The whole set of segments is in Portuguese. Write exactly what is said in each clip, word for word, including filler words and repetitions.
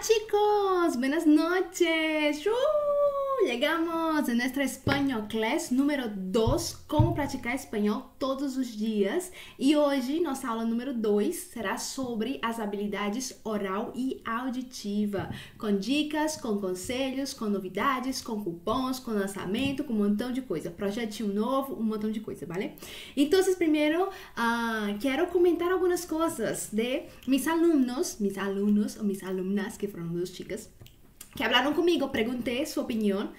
Hola chicos, buenas noches. Uh, llegamos a nuestra Español Class número dois, como praticar espanhol todos os dias. E hoje, nossa aula número dois será sobre as habilidades oral e auditiva, com dicas, com conselhos, com novidades, com cupons, com lançamento, com um montão de coisa, projetinho novo, um montão de coisa, vale? Então, primeiro, uh, quero comentar algumas coisas de mis alunos, mis alunos ou mis alumnas, que foram duas chicas, que falaram comigo, perguntei sua opinião.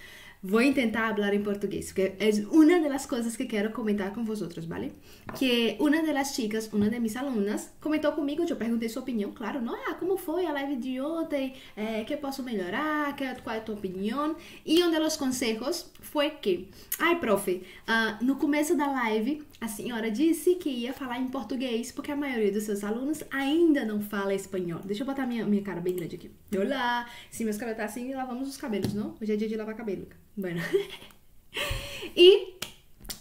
Vou tentar falar em português, porque é uma das coisas que quero comentar com vocês, vale? Que uma das chicas, uma de minhas alunas, comentou comigo, eu perguntei sua opinião, claro, não, ah, como foi a live de ontem, eh, que posso melhorar, qual é a tua opinião? E um dos conselhos foi que, ai, profe, uh, no começo da live, a senhora disse que ia falar em português, porque a maioria dos seus alunos ainda não fala espanhol. Deixa eu botar minha, minha cara bem grande aqui. Olá! Se meus cabelos tá assim, lavamos os cabelos, não? Hoje é dia de lavar cabelo. Bueno. E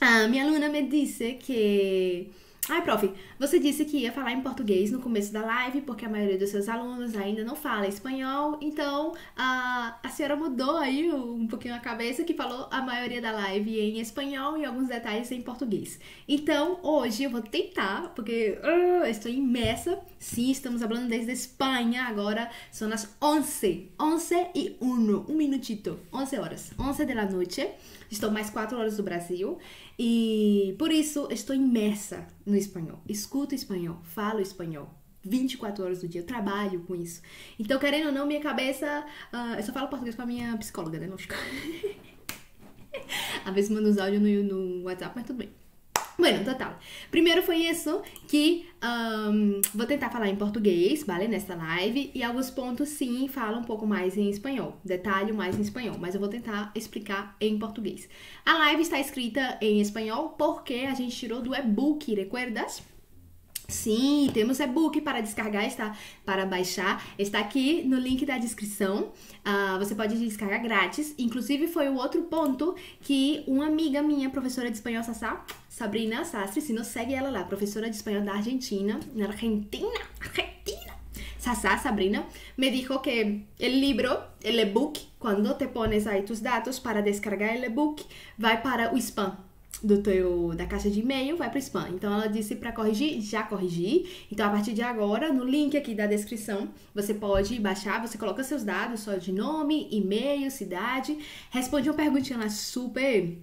a minha aluna me disse que... Ai, prof, você disse que ia falar em português no começo da live, porque a maioria dos seus alunos ainda não fala espanhol, então a, a senhora mudou aí um pouquinho a cabeça, que falou a maioria da live em espanhol e alguns detalhes em português. Então, hoje eu vou tentar, porque uh, estou imersa, sim, estamos falando desde Espanha, agora são as onze, onze e um, um minutito, onze horas, onze da noite, estou mais quatro horas do Brasil, e por isso estou imersa no espanhol, escuto espanhol, falo espanhol, vinte e quatro horas do dia, eu trabalho com isso. Então, querendo ou não, minha cabeça... Uh, eu só falo português com a minha psicóloga, né? Lógico. Às vezes mando os áudios no, no WhatsApp, mas tudo bem. Bueno, total. Primeiro foi isso que um, vou tentar falar em português, vale? Nesta live. E alguns pontos, sim, falo um pouco mais em espanhol. Detalhe mais em espanhol. Mas eu vou tentar explicar em português. A live está escrita em espanhol porque a gente tirou do e-book, recuerdas? Sim, temos e-book para descargar, está, para baixar, está aqui no link da descrição, uh, você pode descargar grátis. Inclusive foi o outro ponto que uma amiga minha, professora de espanhol, Sassá, Sabrina Sastre, se não segue ela lá, professora de espanhol da Argentina, na Argentina, Argentina, Sassá, Sabrina, me dijo que el libro, el e-book, quando te pones aí tus dados para descargar el e-book, vai para o spam. Do teu, da caixa de e-mail, vai para o spam. Então, ela disse para corrigir, já corrigi. Então, a partir de agora, no link aqui da descrição, você pode baixar, você coloca seus dados, só de nome, e-mail, cidade. Responde uma perguntinha lá super,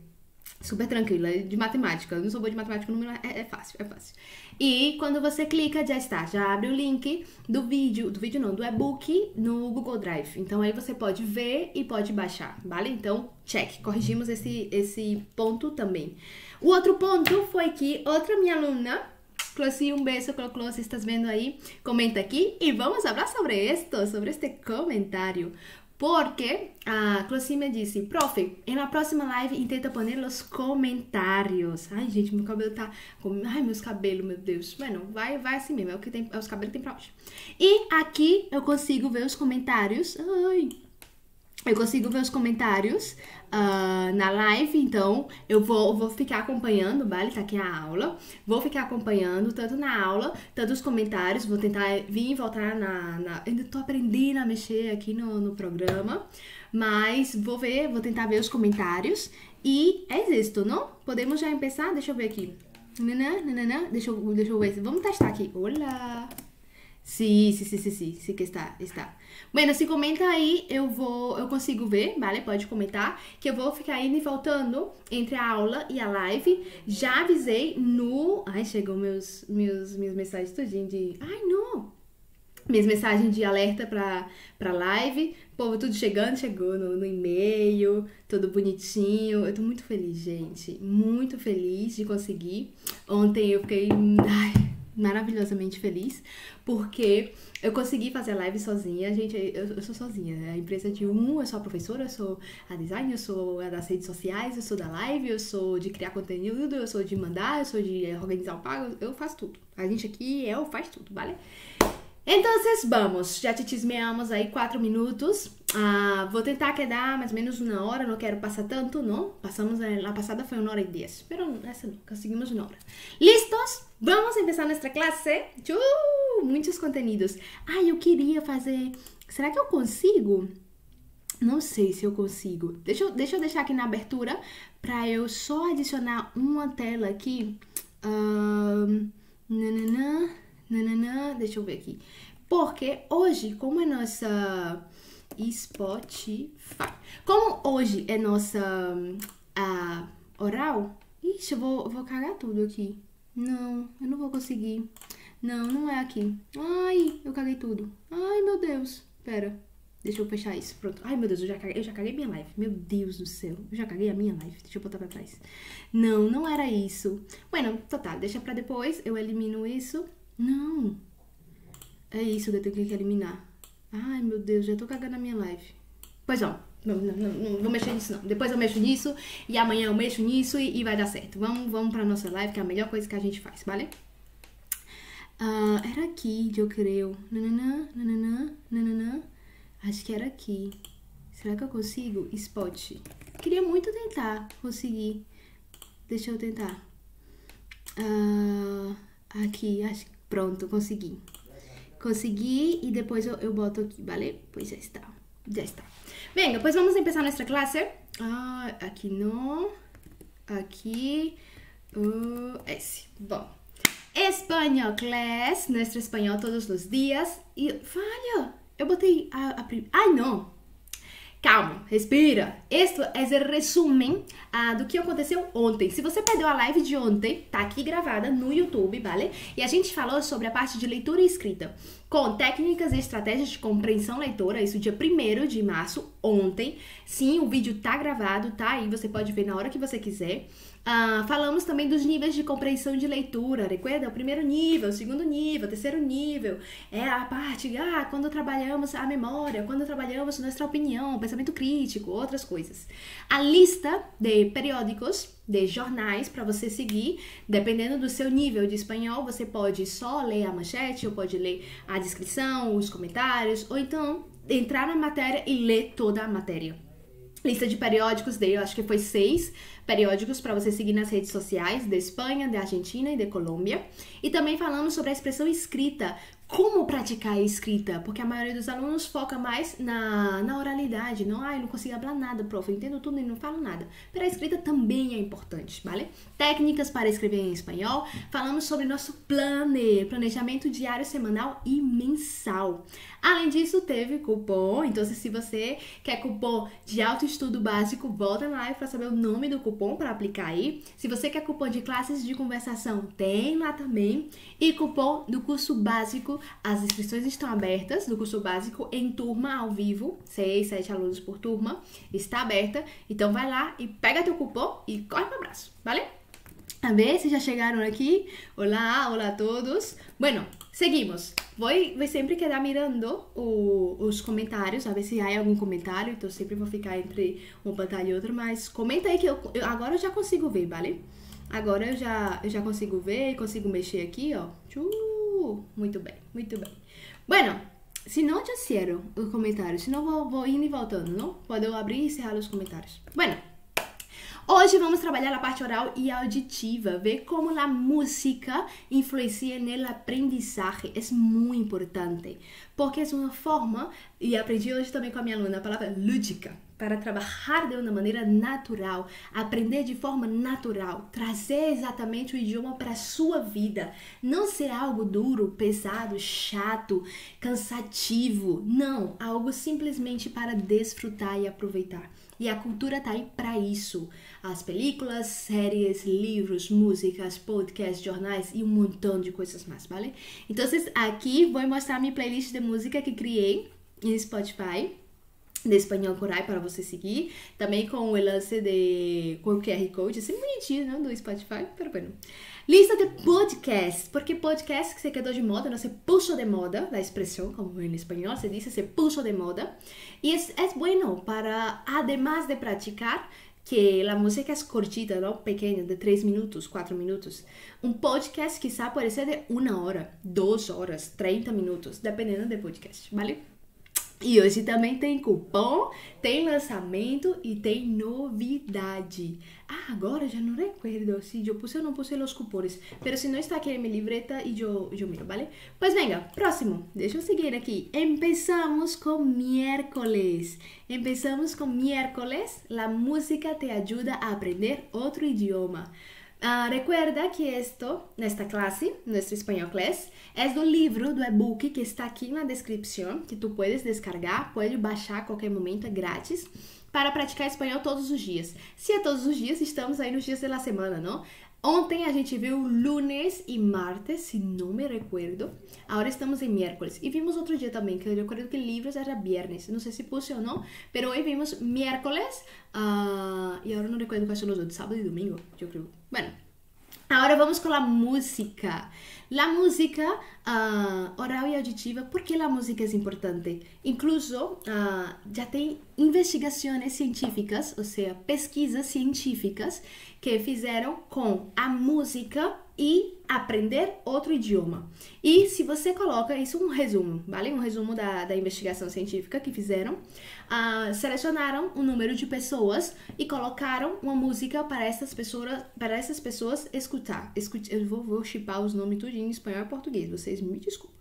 super tranquila, de matemática. Eu não sou boa de matemática, não, é, é fácil, é fácil. E quando você clica, já está, já abre o link do vídeo, do vídeo não, do e-book no Google Drive. Então, aí você pode ver e pode baixar, vale? Então... Check, corrigimos esse, esse ponto também. O outro ponto foi que outra minha aluna, Clossi, um beijo, Cloclo, você está vendo aí, comenta aqui e vamos falar sobre isto, sobre este comentário. Porque a Clossi me disse, prof, na próxima live tenta pôr os comentários. Ai, gente, meu cabelo tá... Ai, meus cabelos, meu Deus. Bueno, vai, vai assim mesmo, é, o que tem, é os cabelos que tem pra hoje. E aqui eu consigo ver os comentários. Ai... Eu consigo ver os comentários uh, na live, então eu vou, vou ficar acompanhando, vale? Tá aqui a aula. Vou ficar acompanhando tanto na aula, tanto os comentários. Vou tentar vir e voltar na... na... Ainda tô aprendendo a mexer aqui no, no programa, mas vou ver, vou tentar ver os comentários. E é isso, não? Podemos já começar? Deixa eu ver aqui. Nanã, nanã, deixa eu, deixa eu ver. Vamos testar aqui. Olá! Sim, sim, sim, sim, sim, sim que está, está. Bueno, se comenta aí, eu vou, eu consigo ver, vale? Pode comentar, que eu vou ficar indo e voltando entre a aula e a live. Já avisei no... Ai, chegou meus, meus, minhas mensagens tudinho de... Ai, não! Minhas mensagens de alerta pra, pra live. Povo, tudo chegando, chegou no, no e-mail, tudo bonitinho. Eu tô muito feliz, gente. Muito feliz de conseguir. Ontem eu fiquei... Ai... maravilhosamente feliz, porque eu consegui fazer a live sozinha, gente, eu, eu sou sozinha, né? A empresa é de um, eu sou a professora, eu sou a designer, eu sou a das redes sociais, eu sou da live, eu sou de criar conteúdo, eu sou de mandar, eu sou de organizar o pago, eu faço tudo. A gente aqui, eu faço tudo, vale? Então, vamos, já te tismeamos aí quatro minutos, ah, vou tentar quedar mais ou menos uma hora, não quero passar tanto, não? Passamos, a passada foi uma hora e dez, mas essa não, conseguimos uma hora. Listos? Vamos começar nossa classe. Uh, muitos conteúdos. Ah, eu queria fazer... Será que eu consigo? Não sei se eu consigo. Deixa eu, deixa eu deixar aqui na abertura para eu só adicionar uma tela aqui. Um, nananã, nananã, deixa eu ver aqui. Porque hoje, como é nossa Spotify, como hoje é nossa a, oral, ixi, eu vou, vou cagar tudo aqui. Não, eu não vou conseguir. Não, não é aqui. Ai, eu caguei tudo. Ai, meu Deus. Pera, deixa eu fechar isso. Pronto. Ai, meu Deus, eu já caguei, eu já caguei minha live. Meu Deus do céu, eu já caguei a minha live. Deixa eu botar pra trás. Não, não era isso. Bueno, total, deixa pra depois. Eu elimino isso. Não. É isso que eu tenho que eliminar. Ai, meu Deus, já tô cagando a minha live. Pois ó. Não, não, não, não vou mexer nisso não. Depois eu mexo nisso e amanhã eu mexo nisso e, e vai dar certo. Vamos, vamos pra nossa live, que é a melhor coisa que a gente faz, vale? Uh, era aqui, eu creio. Nananã, nananã, nananã. Acho que era aqui. Será que eu consigo? Spot. Queria muito tentar conseguir. Deixa eu tentar. Uh, aqui, acho que pronto, consegui. Consegui e depois eu, eu boto aqui, vale? Pois já está. Ya está. Venga, pues vamos a empezar nuestra clase. Ah, aquí no. Aquí. Uh, ese. Bueno. Español class. Nuestro español todos los días. Y fallo. Yo boté a, a prim... ¡Ay, no! Calma, respira. Este é o resumo ah, do que aconteceu ontem. Se você perdeu a live de ontem, tá aqui gravada no YouTube, vale? E a gente falou sobre a parte de leitura e escrita, com técnicas e estratégias de compreensão leitora, isso dia primeiro de março, ontem. Sim, o vídeo tá gravado, tá aí, você pode ver na hora que você quiser. Ah, falamos também dos níveis de compreensão de leitura, recuerda? O primeiro nível, o segundo nível, o terceiro nível. É a parte, ah, quando trabalhamos a memória, quando trabalhamos nossa opinião, pensamento crítico, outras coisas. A lista de periódicos, de jornais para você seguir, dependendo do seu nível de espanhol, você pode só ler a manchete, ou pode ler a descrição, os comentários, ou então entrar na matéria e ler toda a matéria. Lista de periódicos, dei, eu acho que foi seis periódicos para você seguir nas redes sociais, da Espanha, da Argentina e da Colômbia. E também falamos sobre a expressão escrita, como praticar a escrita, porque a maioria dos alunos foca mais na, na oralidade, não, ai, ah, não consigo falar nada, prof, eu entendo tudo e não falo nada. Mas a escrita também é importante, vale? Técnicas para escrever em espanhol, falamos sobre nosso planner, planejamento diário, semanal e mensal. Além disso, teve cupom, então se você quer cupom de autoestudo básico, volta na live para saber o nome do cupom. Cupom para aplicar aí. Se você quer cupom de classes de conversação, tem lá também. E cupom do curso básico, as inscrições estão abertas do curso básico em turma ao vivo, seis, sete alunos por turma, está aberta. Então vai lá e pega teu cupom e corre para o abraço, vale? A ver se já chegaram aqui. Olá, olá a todos. Bueno, seguimos. Vou, vou sempre quedar mirando o, os comentários, a ver se há algum comentário. Então sempre vou ficar entre uma batalha e outra, mas comenta aí que eu, eu, agora eu já consigo ver, vale? Agora eu já, eu já consigo ver, consigo mexer aqui, ó. Tchuu! Muito bem, muito bem. Bueno, se não disseram os comentários, se não vou, vou indo e voltando, não? Pode eu abrir e encerrar os comentários. Bueno. Hoje vamos trabalhar a parte oral e auditiva, ver como a música influencia no aprendizagem. É muito importante, porque é uma forma, e aprendi hoje também com a minha aluna, a palavra lúdica, para trabalhar de uma maneira natural, aprender de forma natural, trazer exatamente o idioma para a sua vida. Não ser algo duro, pesado, chato, cansativo. Não, algo simplesmente para desfrutar e aproveitar. E a cultura tá aí para isso. As películas, séries, livros, músicas, podcasts, jornais e um montão de coisas mais, vale? Então, aqui vou mostrar a minha playlist de música que criei no Spotify, de espanhol com Rhai, para você seguir. Também com o lance de Q R Code, assim bonitinho, né? Do Spotify, pero bueno. Lista de podcasts, porque podcast que se quedou de moda, não se puxou de moda, a expressão, como em espanhol se diz, se puxou de moda. E é, é bueno para, además de praticar, que a música é cortita, não? Pequena, de três minutos, quatro minutos. Um podcast, quizá, pode ser de uma hora, duas horas, trinta minutos, dependendo do podcast, vale? E hoje também tem cupom, tem lançamento e tem novidade. Ah, agora já não recuerdo se eu puse ou não puse os cupons. Mas se não está aqui em minha livreta e eu, eu miro, vale? Pois venga, próximo. Deixa eu seguir aqui. Empezamos com miércoles. Empezamos com miércoles. La música te ajuda a aprender outro idioma. Uh, recuerda que esto, nesta clase, nuestro espanhol class, es do livro, do e-book que está aqui na descrição, que tu puedes descargar, pode baixar a qualquer momento, é grátis, para praticar espanhol todos os dias. Se é todos os dias, estamos aí nos dias da semana, não? Ontem a gente viu lunes e martes, se não me recuerdo. Agora estamos em miércoles. E vimos outro dia também, que eu recuerdo que livros era viernes. Não sei se puse ou não, mas hoje vimos miércoles. Uh, e agora não recuerdo quais são os outros, sábado e domingo, eu creio. Bueno, agora vamos com a música. A música uh, oral e auditiva, por que a música é importante? Incluso, uh, já tem investigações científicas, ou seja, pesquisas científicas que fizeram com a música e aprender outro idioma. E se você coloca, isso é um resumo, vale? Um resumo da, da investigação científica que fizeram. Uh, selecionaram um número de pessoas e colocaram uma música para essas pessoas, para essas pessoas escutar. Escute, eu vou, vou chipar os nomes tudo em espanhol e português, vocês me desculpem.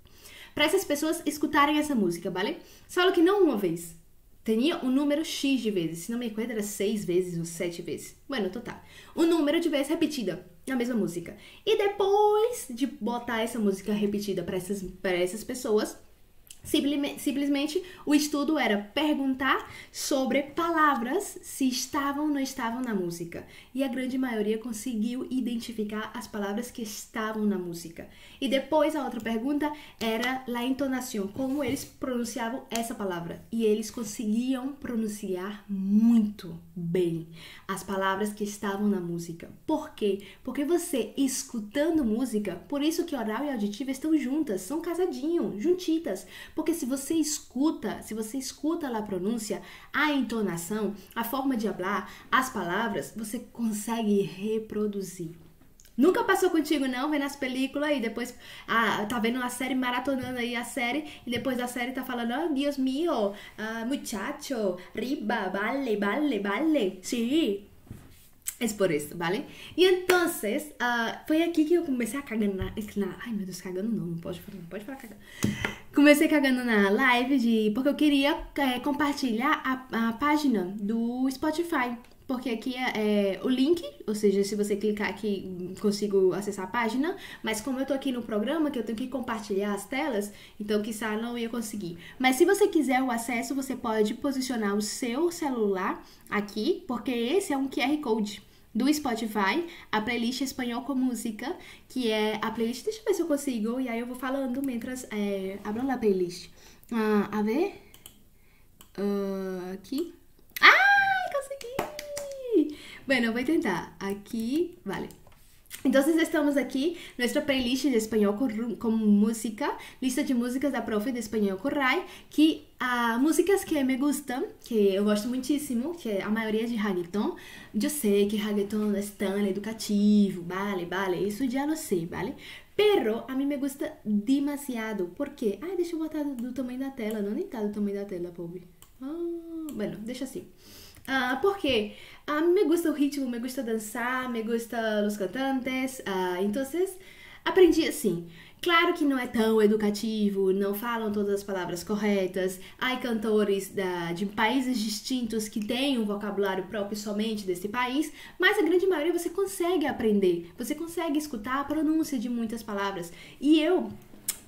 Para essas pessoas escutarem essa música, vale? Só que não uma vez. Tinha um número X de vezes, se não me recordo era seis vezes ou sete vezes. Bueno, total. Um número de vezes repetida na mesma música. E depois de botar essa música repetida para essas, para essas pessoas, simplesmente, simplesmente o estudo era perguntar sobre palavras se estavam ou não estavam na música. E a grande maioria conseguiu identificar as palavras que estavam na música. E depois a outra pergunta era a entonação, como eles pronunciavam essa palavra. E eles conseguiam pronunciar muito bem as palavras que estavam na música. Por quê? Porque você escutando música, por isso que oral e auditiva estão juntas, são casadinho, juntitas. Porque se você escuta, se você escuta a pronúncia, a entonação, a forma de falar, as palavras, você consegue reproduzir. Nunca passou contigo, não? Vendo as películas e depois ah, tá vendo a série, maratonando aí a série, e depois da série tá falando, oh, Dios mío, ah, muchacho, riba, vale, vale, vale, sí. É por isso, vale? E então, uh, foi aqui que eu comecei a cagar na, na... Ai, meu Deus, cagando não, não pode falar, não pode falar cagando. Comecei cagando na live, de, porque eu queria é, compartilhar a, a página do Spotify. Porque aqui é, é o link, ou seja, se você clicar aqui, consigo acessar a página. Mas como eu tô aqui no programa, que eu tenho que compartilhar as telas, então, quiçá, não ia conseguir. Mas se você quiser o acesso, você pode posicionar o seu celular aqui, porque esse é um Q R Code do Spotify, a playlist Espanhol com Música, que é a playlist... Deixa eu ver se eu consigo, e aí eu vou falando, mientras... É, abram a playlist. Ah, a ver... Uh, aqui... Ah, consegui! Bueno, vou tentar. Aqui, vale. Então, estamos aqui, nossa playlist de espanhol com, com música, lista de músicas da profe de espanhol com Rhai, que há uh, músicas que me gustam, que eu gosto muitíssimo, que a maioria é de reggaeton. Eu sei que reggaeton é tão educativo, vale, vale, isso já não sei, vale? Pero a mim me gusta demasiado, porque... Ai, deixa eu botar do, do tamanho da tela, não nem tá do tamanho da tela, pobre. Ah, bueno, deixa assim. Uh, porque a uh, me gusta o ritmo, me gusta dançar, me gusta os cantantes, uh, então aprendi assim. Claro que não é tão educativo, não falam todas as palavras corretas, há cantores da, de países distintos que têm um vocabulário próprio somente desse país, mas a grande maioria você consegue aprender, você consegue escutar a pronúncia de muitas palavras. E eu...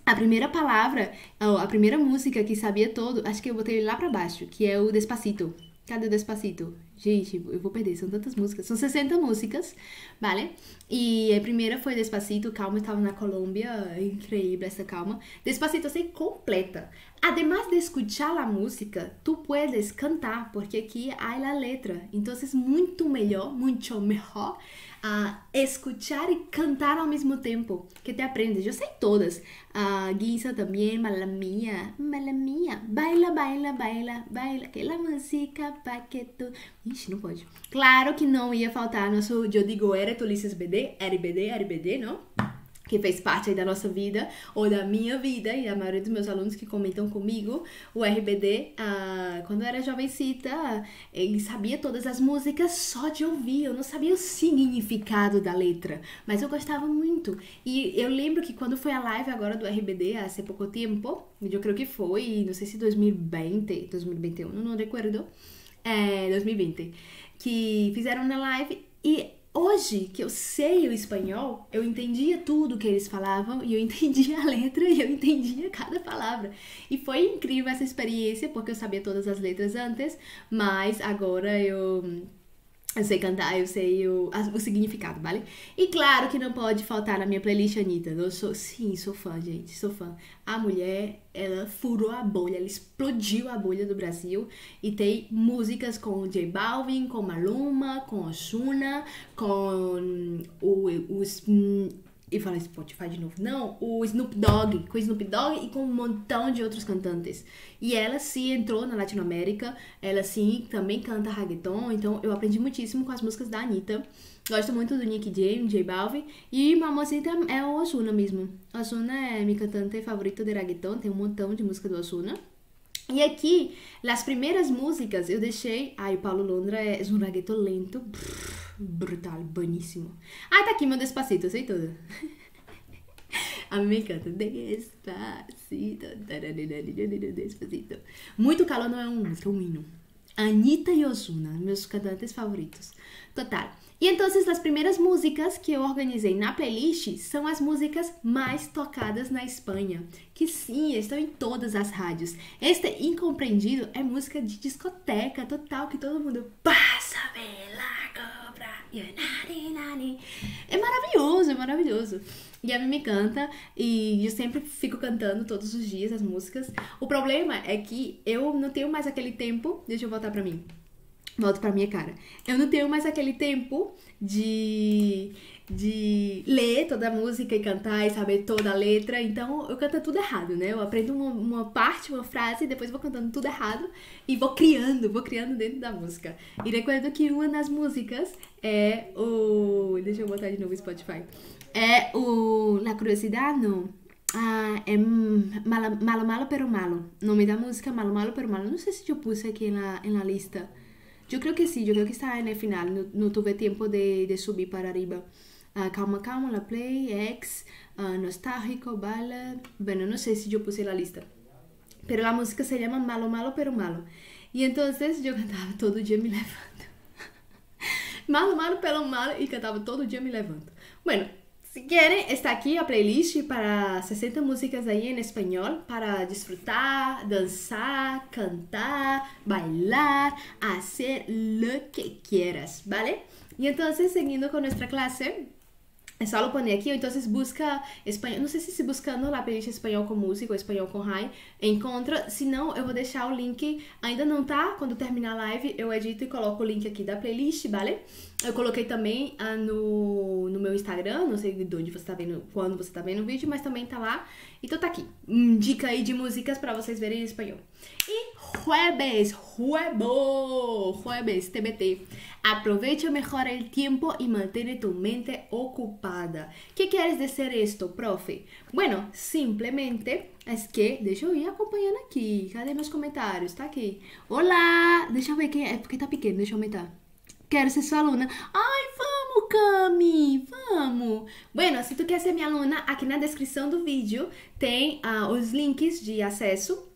A primeira palavra, a primeira música que sabia todo, acho que eu botei lá pra baixo, que é o Despacito. Cadê o Despacito? Gente, eu vou perder, são tantas músicas. São sessenta músicas, vale? E a primeira foi Despacito, Calma, eu estava na Colômbia, incrível essa Calma. Despacito, assim, completa. Además de escuchar a música, tu puedes cantar, porque aqui há a letra. Então, é muito melhor, muito melhor, uh, escuchar e cantar ao mesmo tempo, que te aprendes. Eu sei todas. Uh, Guisa também, Mala Mía, Mala Mía. Baila, baila, baila, baila, que la música pa que tu... Ixi, não pode. Claro que não ia faltar nosso, eu digo, era Tulices B D, R B D, R B D, não? que fez parte aí da nossa vida, ou da minha vida, e a maioria dos meus alunos que comentam comigo, o R B D, ah, quando eu era jovencita, ele sabia todas as músicas só de ouvir, eu não sabia o significado da letra, mas eu gostava muito. E eu lembro que quando foi a live agora do R B D, há pouco tempo, eu creio que foi, não sei se dois mil e vinte, dois mil e vinte e um, não recuerdo, é, dois mil e vinte, que fizeram na live e... Hoje, que eu sei o espanhol, eu entendia tudo que eles falavam e eu entendia a letra e eu entendia cada palavra. E foi incrível essa experiência, porque eu sabia todas as letras antes, mas agora eu, eu sei cantar, eu sei o, o significado, vale? E claro que não pode faltar na minha playlist Anitta. Eu sou, sim, sou fã, gente, sou fã. A mulher, ela furou a bolha, ela explodiu a bolha do Brasil e tem músicas com o J Balvin, com Maluma, com Ozuna, com o, o, o e fala Spotify de novo, não, o Snoop Dogg, com o Snoop Dogg e com um montão de outros cantantes. E ela se entrou na Latinoamérica, ela sim também canta reggaeton, então eu aprendi muitíssimo com as músicas da Anitta. Gosto muito do Nick James, J Balvin. E Mamacita é o Ozuna mesmo. Ozuna é minha cantante favorita de reggaeton. Tem um montão de música do Ozuna. E aqui, nas primeiras músicas, eu deixei... Ai, o Paulo Londra é um reggaeton lento. Brutal, boníssimo. Ah, tá aqui meu Despacito, eu sei tudo. A mim me encanta. Despacito. Despacito. Muito Calor não é um música, é um hino. Anitta e Ozuna, meus cantantes favoritos. Total. E então, as primeiras músicas que eu organizei na playlist são as músicas mais tocadas na Espanha, que sim, estão em todas as rádios. Este Incompreendido é música de discoteca total, que todo mundo passa pela cobra. É maravilhoso, é maravilhoso. E a mim me canta, e eu sempre fico cantando todos os dias as músicas. O problema é que eu não tenho mais aquele tempo... Deixa eu voltar pra mim. Volto pra minha cara. Eu não tenho mais aquele tempo de, de ler toda a música e cantar e saber toda a letra. Então, eu canto tudo errado, né? Eu aprendo uma, uma parte, uma frase, e depois vou cantando tudo errado. E vou criando, vou criando dentro da música. E recordo que uma das músicas é o... Deixa eu botar de novo o Spotify. É o... La Curiosidade, não. Ah, é Malo, Malo, Malo, Pero Malo. Nome da música, Malo, Malo, Pero Malo. Não sei se eu pus aqui na, na lista. Eu creio que sim, eu creio que está no final. Não, não tive tempo de, de subir para arriba. Uh, calma, calma, la play, ex, uh, nostálgico, bala. Bueno, não sei se eu puse na lista. Pero a música se chama Malo, Malo, Pero Malo. E então eu cantava todo dia me levanto. Malo, Malo, Pero Malo. E cantava todo dia me levanto. Bueno, se querem, está aqui a playlist para sessenta músicas aí em espanhol para desfrutar, dançar, cantar, bailar, hacer lo que quieras, ¿vale? E então, seguindo com nossa classe, é só eu poner aqui, ou então busca espanhol, não sei se buscando lá playlist espanhol com música ou espanhol com Rhai, encontra, se não eu vou deixar o link, ainda não tá, quando terminar a live eu edito e coloco o link aqui da playlist, vale? Eu coloquei também ah, no, no meu Instagram, não sei de onde você tá vendo, quando você tá vendo o vídeo, mas também tá lá, então tá aqui, dica aí de músicas pra vocês verem em espanhol. E jueves, juego, jueves, T B T. Aprovecha mejor el tiempo y mantiene tu mente ocupada. ¿Qué quieres decir esto, profe? Bueno, simplemente es que... Deixa eu ir acompanhando aqui. Cadê meus comentários? Tá aqui. Olá! Deixa eu ver quem é. É porque tá pequeno, deixa eu aumentar. Quero ser sua aluna. Ai, vamos, Cami, vamos. Bueno, se tu quer ser minha aluna, aqui na descrição do vídeo tem uh, os links de acesso,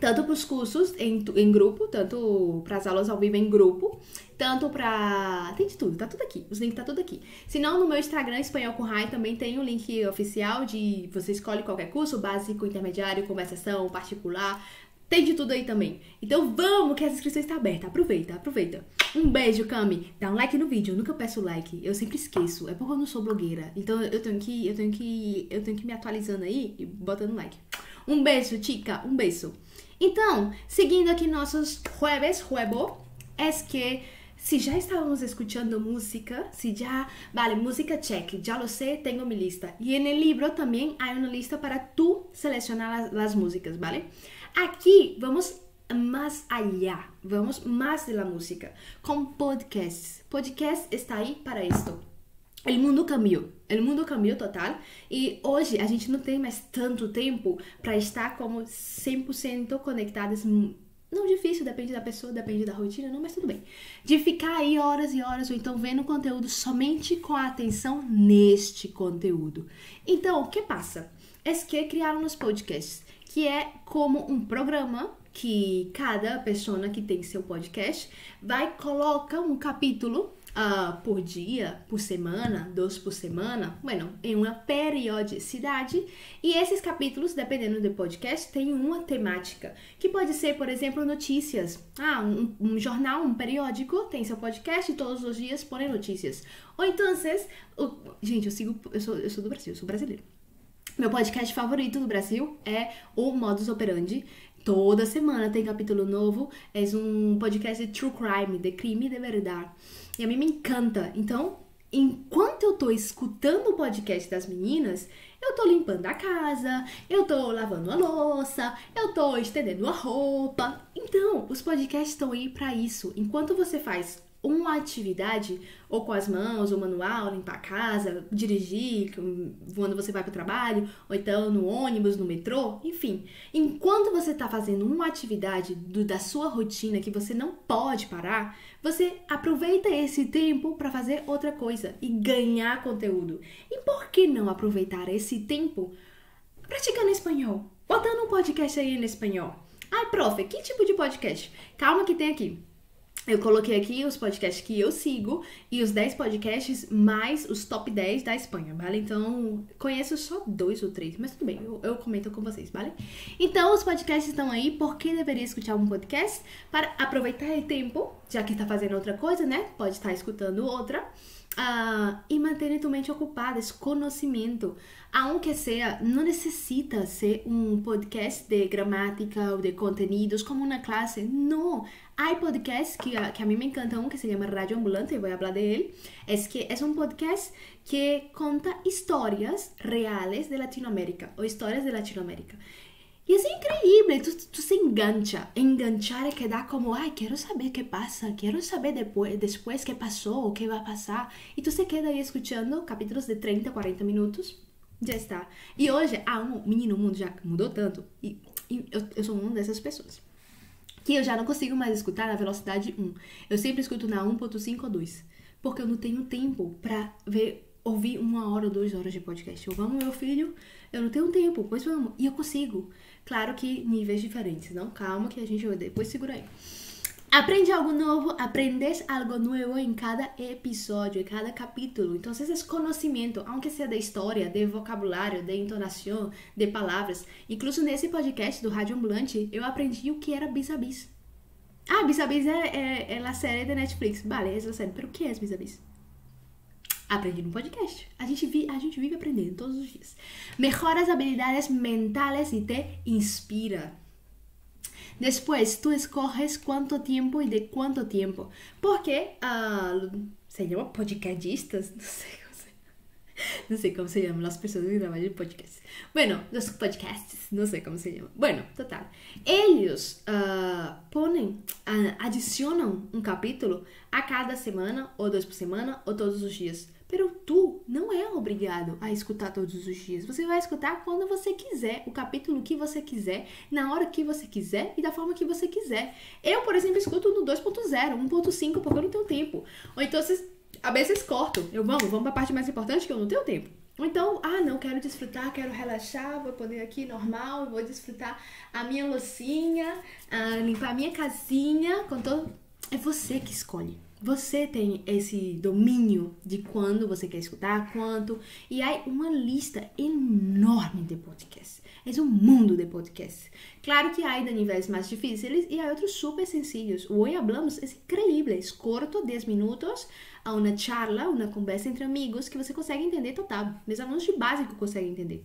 tanto para os cursos em, em grupo, tanto para as aulas ao vivo em grupo, tanto para... Tem de tudo, tá tudo aqui. Os links tá tudo aqui. Se não, no meu Instagram, Espanhol com Rhai, também tem o um link oficial de... Você escolhe qualquer curso, básico, intermediário, conversação, particular... Tem de tudo aí também. Então vamos que as inscrições estão abertas. Aproveita, aproveita. Um beijo, Cami. Dá um like no vídeo. Eu nunca peço like. Eu sempre esqueço. É porque eu não sou blogueira. Então eu tenho que, eu tenho que, eu tenho que me atualizando aí e botando like. Um beijo, chica. Um beijo. Então, seguindo aqui nossos jueves, juego, é que se já estávamos escutando música, se já... Vale, música check. Já lo sé, tenho minha lista. E no livro também há uma lista para tu selecionar as músicas, vale? Aqui vamos mais allá, vamos mais de la música, com podcasts. Podcast está aí para isto. O mundo cambiou, o mundo cambiou total e hoje a gente não tem mais tanto tempo para estar como cem por cento conectadas. Não difícil, depende da pessoa, depende da rotina, não, mas tudo bem. De ficar aí horas e horas ou então vendo conteúdo somente com a atenção neste conteúdo. Então, o que passa? É que criaram os podcasts, que é como um programa que cada pessoa que tem seu podcast vai colocar um capítulo Uh, por dia, por semana, dois por semana, bueno, em uma periodicidade. E esses capítulos, dependendo do podcast, tem uma temática, que pode ser, por exemplo, notícias. Ah, um, um jornal, um periódico, tem seu podcast e todos os dias põe notícias. Ou então, o, gente, eu sigo, eu sou, eu sou do Brasil, eu sou brasileiro. Meu podcast favorito do Brasil é o Modus Operandi. Toda semana tem capítulo novo, é um podcast de true crime, de crime de verdade. E a mim me encanta. Então, enquanto eu tô escutando o podcast das meninas, eu tô limpando a casa, eu tô lavando a louça, eu tô estendendo a roupa. Então, os podcasts estão aí pra isso. Enquanto você faz uma atividade, ou com as mãos, ou manual, limpar a casa, dirigir, quando você vai para o trabalho, ou então no ônibus, no metrô, enfim. Enquanto você está fazendo uma atividade do, da sua rotina que você não pode parar, você aproveita esse tempo para fazer outra coisa e ganhar conteúdo. E por que não aproveitar esse tempo praticando espanhol? Botando um podcast aí em espanhol. Ai, prof, que tipo de podcast? Calma que tem aqui. Eu coloquei aqui os podcasts que eu sigo e os dez podcasts mais os top dez da Espanha, vale? Então, conheço só dois ou três, mas tudo bem, eu, eu comento com vocês, vale? Então, os podcasts estão aí, por que deveria escutar um podcast? Para aproveitar o tempo, já que está fazendo outra coisa, né? Pode estar escutando outra. Uh, e manter tua mente ocupada, esse conhecimento. Aunque seja, não necessita ser um podcast de gramática ou de conteúdos, como uma classe. Não! Há podcasts que, que a mim me encanta, um que se chama Radio Ambulante, eu vou falar dele. É que é um podcast que conta histórias reais de Latinoamérica, ou histórias de Latinoamérica. E é incrível, tu, tu se engancha. Enganchar é que dá como, ai, quero saber o que passa, quero saber depois, depois que passou, o que vai passar. E tu se queda aí escutando capítulos de trinta, quarenta minutos, já está. E hoje, ah, um, menino, o mundo já mudou tanto, e, e eu, eu sou uma dessas pessoas, que eu já não consigo mais escutar na velocidade um. Eu sempre escuto na um ponto cinco ou dois, porque eu não tenho tempo pra ver... Ouvi uma hora ou duas horas de podcast. Eu vamos, meu filho, eu não tenho tempo, pois vamos. E eu consigo. Claro que níveis diferentes, não? Calma que a gente vai depois, segura aí. Aprende algo novo, aprendes algo novo em cada episódio, em cada capítulo. Então, esse conhecimento, aunque seja de história, de vocabulário, de entonação, de palavras. Incluso nesse podcast do Rádio Ambulante, eu aprendi o que era bis a bis. Ah, bis a bis é, é, é a série da Netflix. Vale, essa série. Mas o que é bis a bis? Aprendi no podcast. A gente, vi, a gente vive aprendendo todos os dias. Mejora as habilidades mentais e te inspira. Depois, tu escolhes quanto tempo e de quanto tempo. Porque, uh, se chama podcastistas? Não sei como se chama. Não sei como se chamam as pessoas que trabalham em podcast. Bueno, os podcasts, não sei como se chama. Bueno, total. Eles uh, ponem, uh, adicionam um capítulo a cada semana, ou dois por semana, ou todos os dias. Pero tu não é obrigado a escutar todos os dias. Você vai escutar quando você quiser, o capítulo que você quiser, na hora que você quiser e da forma que você quiser. Eu, por exemplo, escuto no dois ponto zero, um ponto cinco, porque eu não tenho tempo. Ou então, às vezes corto. Eu vamos, vamos para a parte mais importante, que eu não tenho tempo. Ou então, ah, não, quero desfrutar, quero relaxar, vou poder aqui normal, vou desfrutar a minha loucinha, a limpar a minha casinha, com todo... É você que escolhe. Você tem esse domínio de quando você quer escutar, quanto. E há uma lista enorme de podcasts. É um mundo de podcasts. Claro que há ainda níveis mais difíceis e há outros super sencillos. O Hoy Hablamos é incrível. É curto, dez minutos, a uma charla, uma conversa entre amigos que você consegue entender total. Meus alunos de básico conseguem entender.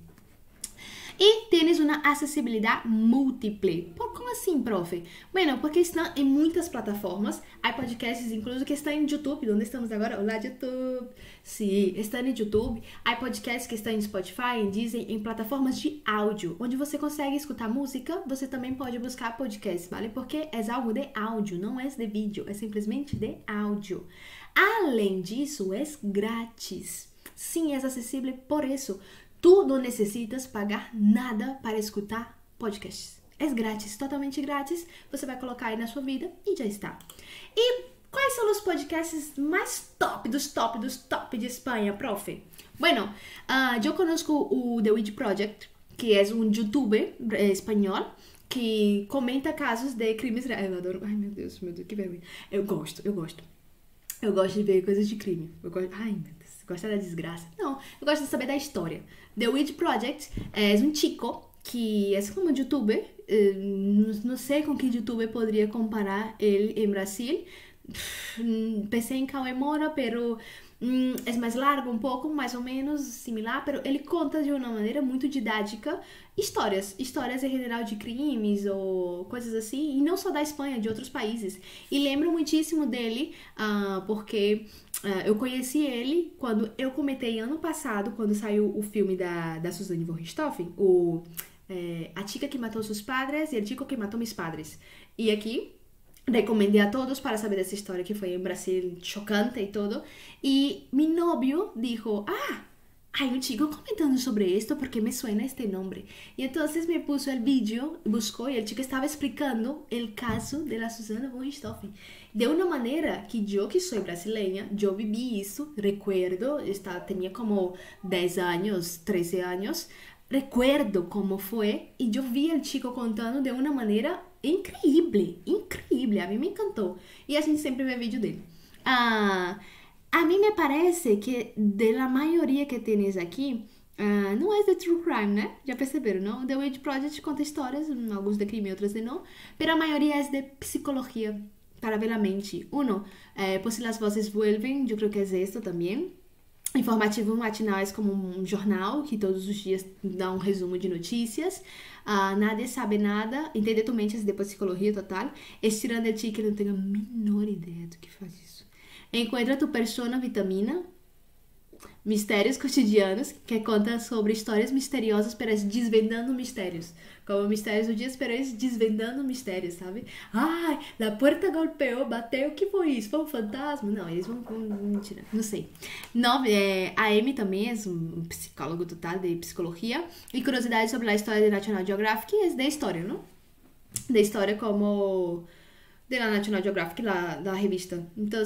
E tens uma acessibilidade múltipla. Por como assim, profe? Bueno, porque estão em muitas plataformas. Há podcasts, inclusive, que estão em YouTube. Onde estamos agora? Olá, YouTube! Sim, estão em YouTube. Há podcasts que estão em Spotify, em Deezer, em plataformas de áudio. Onde você consegue escutar música, você também pode buscar podcasts, vale? Porque é algo de áudio, não é de vídeo. É simplesmente de áudio. Além disso, é grátis. Sim, é acessível, por isso... Tu não necessitas pagar nada para escutar podcasts. É grátis, totalmente grátis. Você vai colocar aí na sua vida e já está. E quais são os podcasts mais top dos top dos top de Espanha, profe? Bueno, uh, eu conheço o The Witch Project, que é um youtuber espanhol que comenta casos de crimes reais. Eu adoro. Ai, meu Deus, meu Deus, que vergonha. Eu gosto, eu gosto. Eu gosto de ver coisas de crime. Eu gosto... Ai, meu Deus. Gosta da desgraça? Não, eu gosto de saber da história. The Witch Project é um chico que é como um youtuber, não sei com que youtuber poderia comparar ele em Brasil. Pensei em Cauê Moura, pero é mais largo um pouco, mais ou menos similar, pero ele conta de uma maneira muito didática histórias, histórias em geral de crimes ou coisas assim, e não só da Espanha, de outros países. E lembro muitíssimo dele, uh, porque uh, eu conheci ele quando eu comentei ano passado, quando saiu o filme da, da Suzanne von Richthofen, o, é, A Chica que Matou Seus Padres e El Chico que Matou Mis Padres. E aqui... Recomendei a todos para saber dessa história que foi em Brasil, chocante e tudo. E meu novio dijo, ah, hay un chico comentando sobre esto porque me suena este nombre. E então me puso el vídeo, buscou e o chico estava explicando o caso de la Suzanne von Richthofen. De uma maneira que eu, que sou brasileira, eu vivi isso, recuerdo, tinha como dez anos, treze anos, recuerdo como foi e eu vi o chico contando de uma maneira incrível, incrível, a mim me encantou. E a gente sempre vê vídeo dele. Ah, a mim me parece que da maioria que tens aqui, ah, não é de true crime, né? Já perceberam, não? The Witch Project conta histórias, alguns de crime, outros de não. Mas a maioria é de psicologia, para ver a mente. Uno, eh, por si as vozes vuelven, eu creo que é isso também. Informativo matinal é como um jornal que todos os dias dá um resumo de notícias. Uh, nada sabe nada, entender tu mentes de psicologia total. Estirando a ti que não tenho a menor ideia do que faz isso. Encontra tu persona vitamina. Mistérios cotidianos, que conta sobre histórias misteriosas, para desvendando mistérios. Como mistérios do dia, para desvendando mistérios, sabe? Ai, a porta golpeou, bateu, o que foi isso? Foi um fantasma? Não, eles vão... Mentira, não sei. Nove, é, a Amy também é um psicólogo total de psicologia. E curiosidade sobre a história da National Geographic é da história, não? Da história como... Da National Geographic, la, da revista. Então...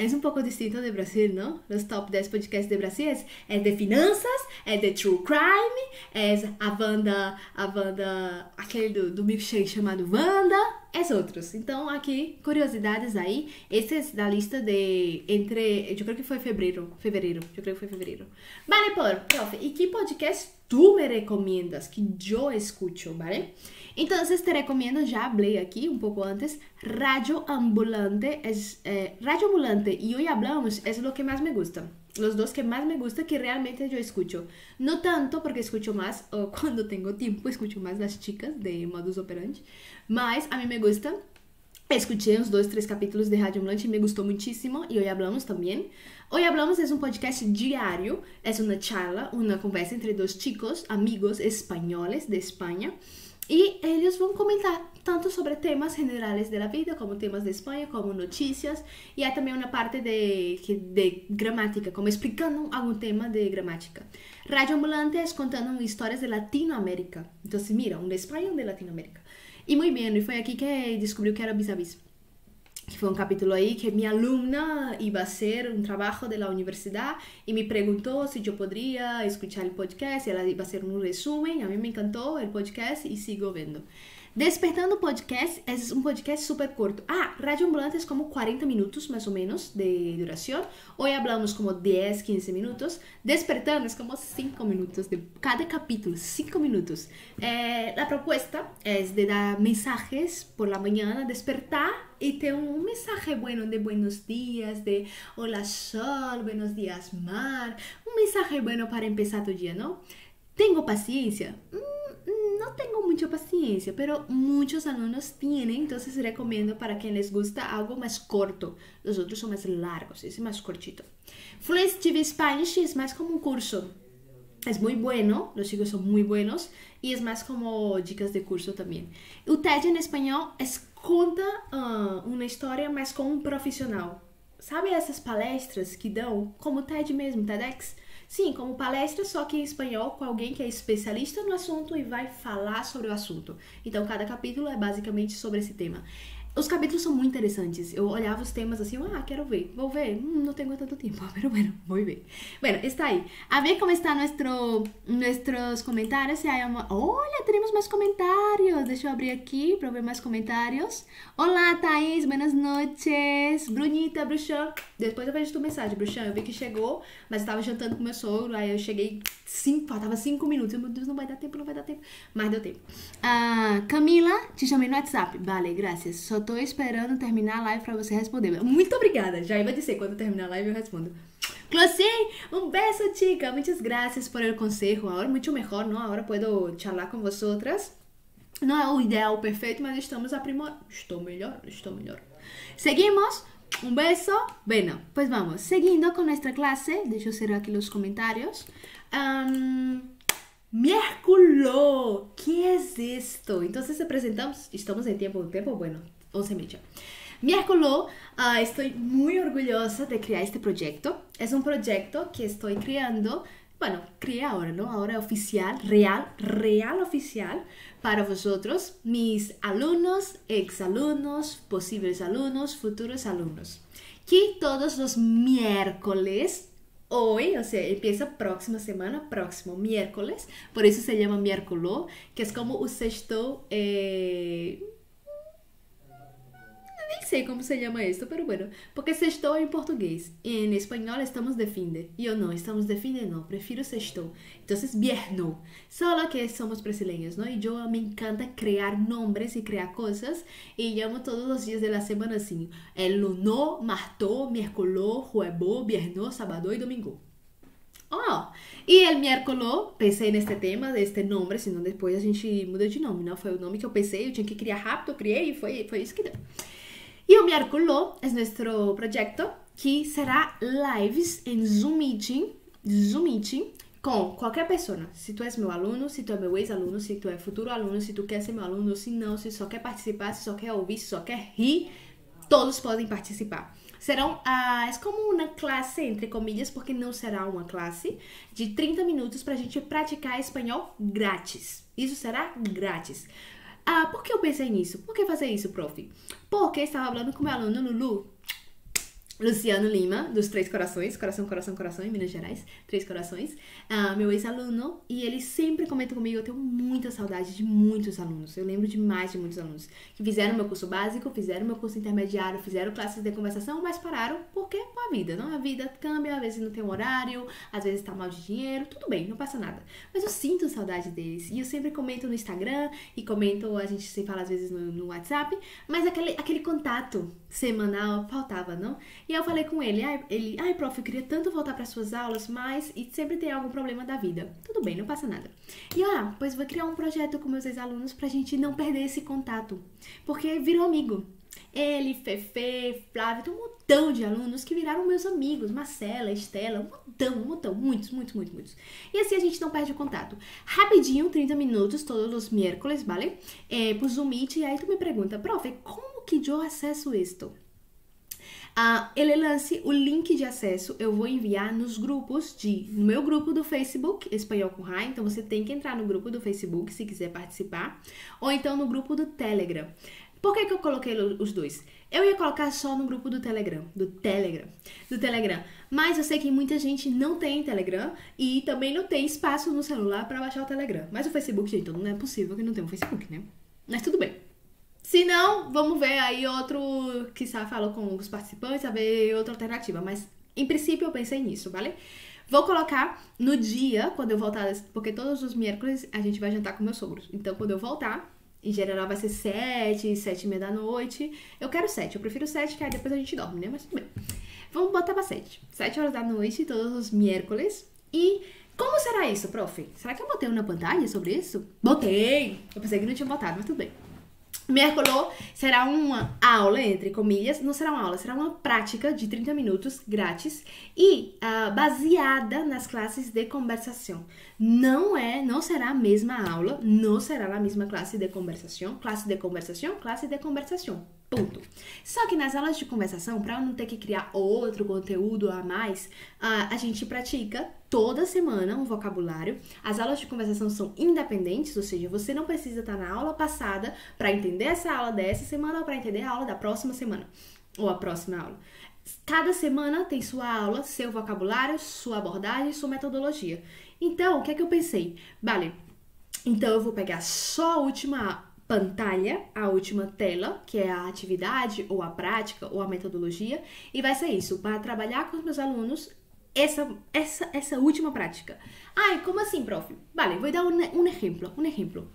Es un poco distinto de Brasil, ¿no? Los top dez podcasts de Brasil es, es de finanzas, es de true crime, es a banda, a banda, aquele do, do milkshake chamado Wanda, es outros. Então, aqui, curiosidades aí. Esse é da lista de entre, eu creio que foi fevereiro, fevereiro, eu creio que foi fevereiro. Vale, por, profe, e que podcast tu me recomiendas que eu escucho, vale? Então, te recomendo, já hablei aqui um pouco antes, Radio Ambulante, es, eh, Radio Ambulante e Hoy Hablamos é o que mais me gusta. Os dois que mais me gusta, que realmente eu escucho. Não tanto porque escucho mais, ou quando tenho tempo, escucho mais das chicas de Modus Operandi, mas a mim me gusta. Escutei uns dois, três capítulos de Rádio Ambulante e me gostou muitíssimo. E Hoy Hablamos também. Hoy Hablamos é um podcast diário. É uma charla, uma conversa entre dois chicos, amigos espanhóis de Espanha. E eles vão comentar tanto sobre temas generais da vida, como temas da Espanha, como notícias. E há também uma parte de, de gramática, como explicando algum tema de gramática. Rádio Ambulante é contando histórias de Latinoamérica. Então, mira, um da Espanha e um de Latinoamérica. E muito bem, e foi aqui que descobriu que era vis-a-vis. Que foi um capítulo aí que minha aluna ia fazer um trabalho da universidade e me perguntou se eu poderia escutar o podcast. Ela ia fazer um resumo. A mim me encantou o podcast e sigo vendo. Despertando Podcast é um podcast super curto. Ah, Radio Ambulante é como quarenta minutos, mais ou menos, de duração. Hoy Hablamos como dez, quinze minutos. Despertando é como cinco minutos de cada capítulo, cinco minutos. Eh, a proposta é de dar mensagens por la manhã, despertar e ter um mensagem bueno de buenos dias, de hola sol, buenos dias mar. Um mensagem bueno para começar o dia, não? Tenho paciência? Hum, não no tengo mucha paciencia, pero muchos alumnos tienen, entonces recomiendo para quien les gusta algo más corto. Los otros son más largos, ese es más cortito. Fluence T V Spanish es más como un curso. Es muy bueno, los chicos son muy buenos y es más como dicas de curso también. O TED en español es conta uh, uma história, mas com um profissional. Sabe essas palestras que dão, como TED mesmo, TEDx? Sim, como palestra, só que em espanhol, com alguém que é especialista no assunto e vai falar sobre o assunto. Então, cada capítulo é basicamente sobre esse tema. Os capítulos são muito interessantes. Eu olhava os temas assim, ah, quero ver, vou ver. Hum, não tenho tanto tempo, pero bueno, voy a ver. Bueno, está aí. A ver como está nuestro, nuestros comentários. Se há uma... Olha, temos mais comentários. Deixa eu abrir aqui para ver mais comentários. Olá, Thaís, buenas noches. Brunita, Bruxão. Depois eu vejo tua mensagem, Bruxão. Eu vi que chegou, mas eu tava jantando com meu sogro. Aí eu cheguei cinco, faltava cinco minutos. Eu, meu Deus, não vai dar tempo, não vai dar tempo. Mas deu tempo. Ah, Camila, te chamei no WhatsApp. Vale, graças. Só tô esperando terminar a live pra você responder. Muito obrigada. Já ia dizer, quando terminar a live eu respondo. Closé, um beijo, chica. Muitas graças por el consejo. Agora muito melhor, não? Agora posso charlar com vocês. Não é o ideal perfeito, mas estamos aprimorando. Estou melhor, estou melhor. Seguimos. Um beijo. Bueno, pues vamos. Seguindo com nossa classe. Deixa eu cerrar aqui os comentários. Um... Miércoles. Que é es isto? Então, se apresentamos. Estamos em tempo, tempo bueno. once y media. Miércoles, uh, estoy muy orgullosa de crear este proyecto. Es un proyecto que estoy creando, bueno, creé ahora, ¿no? Ahora oficial, real, real oficial para vosotros, mis alumnos, exalumnos, posibles alumnos, futuros alumnos. Que todos los miércoles, hoy, o sea, empieza próxima semana, próximo miércoles, por eso se llama miércoles, que es como un sexto... Eh, nem sei como se chama isso, mas bueno, porque sextou em português. Em espanhol estamos de fin de. E eu não, estamos de fin de não, prefiro sextou. Então, vierno. Só que somos brasileiros, não? E eu me encanta criar nomes e criar coisas. E amo todos os dias da semana assim: é luno, martó, miércoles, jueves, viernes, sábado e domingo. Oh, e el miércoles pensei neste tema, deste nome, senão depois a gente muda de nome, não? Foi o nome que eu pensei, eu tinha que criar rápido, criei e foi, foi isso que deu. E o miércoles é nosso projeto que será lives em Zoom meeting, Zoom meeting com qualquer pessoa. Se tu és meu aluno, se tu é meu ex-aluno, se tu é futuro aluno, se tu quer ser meu aluno, se não, se só quer participar, se só quer ouvir, se só quer rir, todos podem participar. Serão, uh, é como uma classe, entre comillas, porque não será uma classe, de trinta minutos para a gente praticar espanhol grátis. Isso será grátis. Ah, por que eu pensei nisso? Por que fazer isso, prof? Porque estava falando com meu aluno Lulu, Luciano Lima, dos Três Corações, Coração, Coração, Coração, em Minas Gerais, Três Corações, ah, meu ex-aluno, e ele sempre comenta comigo, eu tenho muita saudade de muitos alunos, eu lembro demais de muitos alunos, que fizeram meu curso básico, fizeram meu curso intermediário, fizeram classes de conversação, mas pararam, porque a vida, não? A vida cambia, às vezes não tem um horário, às vezes tá mal de dinheiro, tudo bem, não passa nada. Mas eu sinto saudade deles, e eu sempre comento no Instagram, e comento, a gente se fala às vezes no, no WhatsApp, mas aquele, aquele contato semanal faltava, não? E eu falei com ele, ai, ele, ai, prof, eu queria tanto voltar para suas aulas, mas e sempre tem algum problema da vida. Tudo bem, não passa nada. E eu, ah, pois vou criar um projeto com meus ex-alunos pra gente não perder esse contato, porque virou amigo. Ele, Fefe, Flávio, tem um montão de alunos que viraram meus amigos, Marcela, Estela, um montão, um montão, muitos, muitos, muitos, muitos. E assim a gente não perde o contato. Rapidinho, trinta minutos, todos os miércoles, vale? É, pro Zoom Meet, e aí tu me pergunta, prof, como que eu acesso isto? Ah, ele lance o link de acesso, eu vou enviar nos grupos de... No meu grupo do Facebook, Espanhol com Rhai, então você tem que entrar no grupo do Facebook se quiser participar. Ou então no grupo do Telegram. Por que que eu coloquei os dois? Eu ia colocar só no grupo do Telegram, do Telegram, do Telegram. Mas eu sei que muita gente não tem Telegram e também não tem espaço no celular para baixar o Telegram. Mas o Facebook, gente, não é possível que não tenha um Facebook, né? Mas tudo bem. Se não, vamos ver aí outro, que já falou com os participantes, a ver outra alternativa. Mas, em princípio, eu pensei nisso, vale? Vou colocar no dia, quando eu voltar, porque todos os miércoles a gente vai jantar com meus sogros. Então, quando eu voltar, em geral vai ser sete, sete e meia da noite. Eu quero sete, eu prefiro sete, que aí depois a gente dorme, né? Mas tudo bem. Vamos botar pra sete. sete horas da noite, todos os miércoles. E Como será isso, prof? Será que eu botei uma pantalha sobre isso? Botei! Eu pensei que não tinha botado, mas tudo bem. Miércoles será uma aula, entre comillas, não será uma aula, será uma prática de trinta minutos grátis e uh, baseada nas classes de conversação. Não é, não será a mesma aula, não será a mesma classe de conversação, classe de conversação, classe de conversação. Ponto. Só que nas aulas de conversação, para não ter que criar outro conteúdo a mais, a gente pratica toda semana um vocabulário. As aulas de conversação são independentes, ou seja, você não precisa estar na aula passada para entender essa aula dessa semana ou para entender a aula da próxima semana, ou a próxima aula. Cada semana tem sua aula, seu vocabulário, sua abordagem, sua metodologia. Então, o que é que eu pensei? Vale, então eu vou pegar só a última aula. Pantalha, a última tela, que é a atividade, ou a prática, ou a metodologia, e vai ser isso, para trabalhar com os meus alunos essa, essa, essa última prática. Ai, como assim, prof? Vale, vou dar um, um exemplo, um exemplo.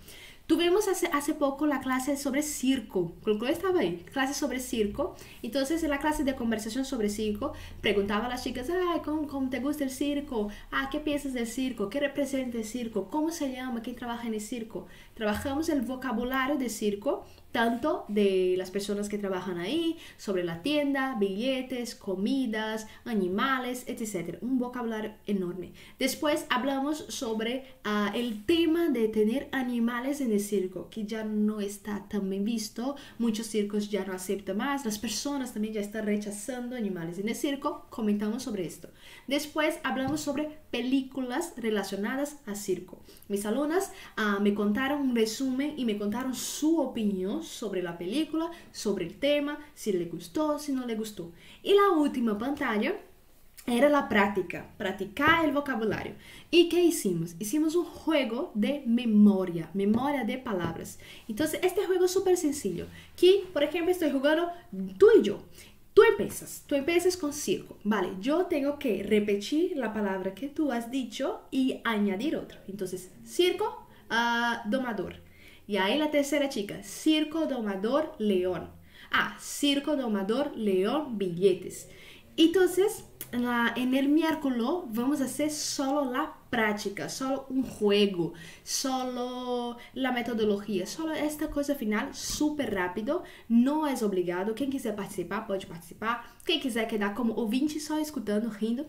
Tuvimos hace, hace pouco a classe sobre circo, colocou, estava aí, classe sobre circo, então, na classe de conversação sobre circo, perguntava às chicas, ai, como, como te gusta o circo? Ah, que piensas do circo? Que representa o circo? Como se chama? Quem trabalha no circo? Trabajamos o vocabulário de circo, tanto de las pessoas que trabalham aí, sobre a tienda, bilhetes, comidas, animais, etcétera. Um vocabulário enorme. Depois, hablamos sobre uh, el tema de tener animales en el circo, que já não está tão bem visto, muitos circos já não aceitam mais, as pessoas também já estão rechazando animais en el circo, comentamos sobre esto. Depois, hablamos sobre películas relacionadas a circo. Mis alunas uh, me contaram um resumen e me contaram sua opinião sobre a película, sobre o tema, se lhe gostou, se não lhe gostou. E a última pantalla era a prática, praticar o vocabulário. E o que hicimos? Hicimos um jogo de memória, memória de palavras. Então, este jogo é super sencillo, que, por exemplo, estou jogando tu e eu. Tú empiezas, tú empiezas con circo, vale, yo tengo que repetir la palabra que tú has dicho y añadir otra. Entonces, circo, uh, domador. Y ahí la tercera chica, circo, domador, león. Ah, circo, domador, león, billetes. Entonces, la, en el miércoles vamos a hacer solo la prática, solo un juego, solo la metodología, solo esta cosa final, súper rápido, não é obrigado, quem quiser participar pode participar, quem quiser quedar como ouvinte só escutando, rindo,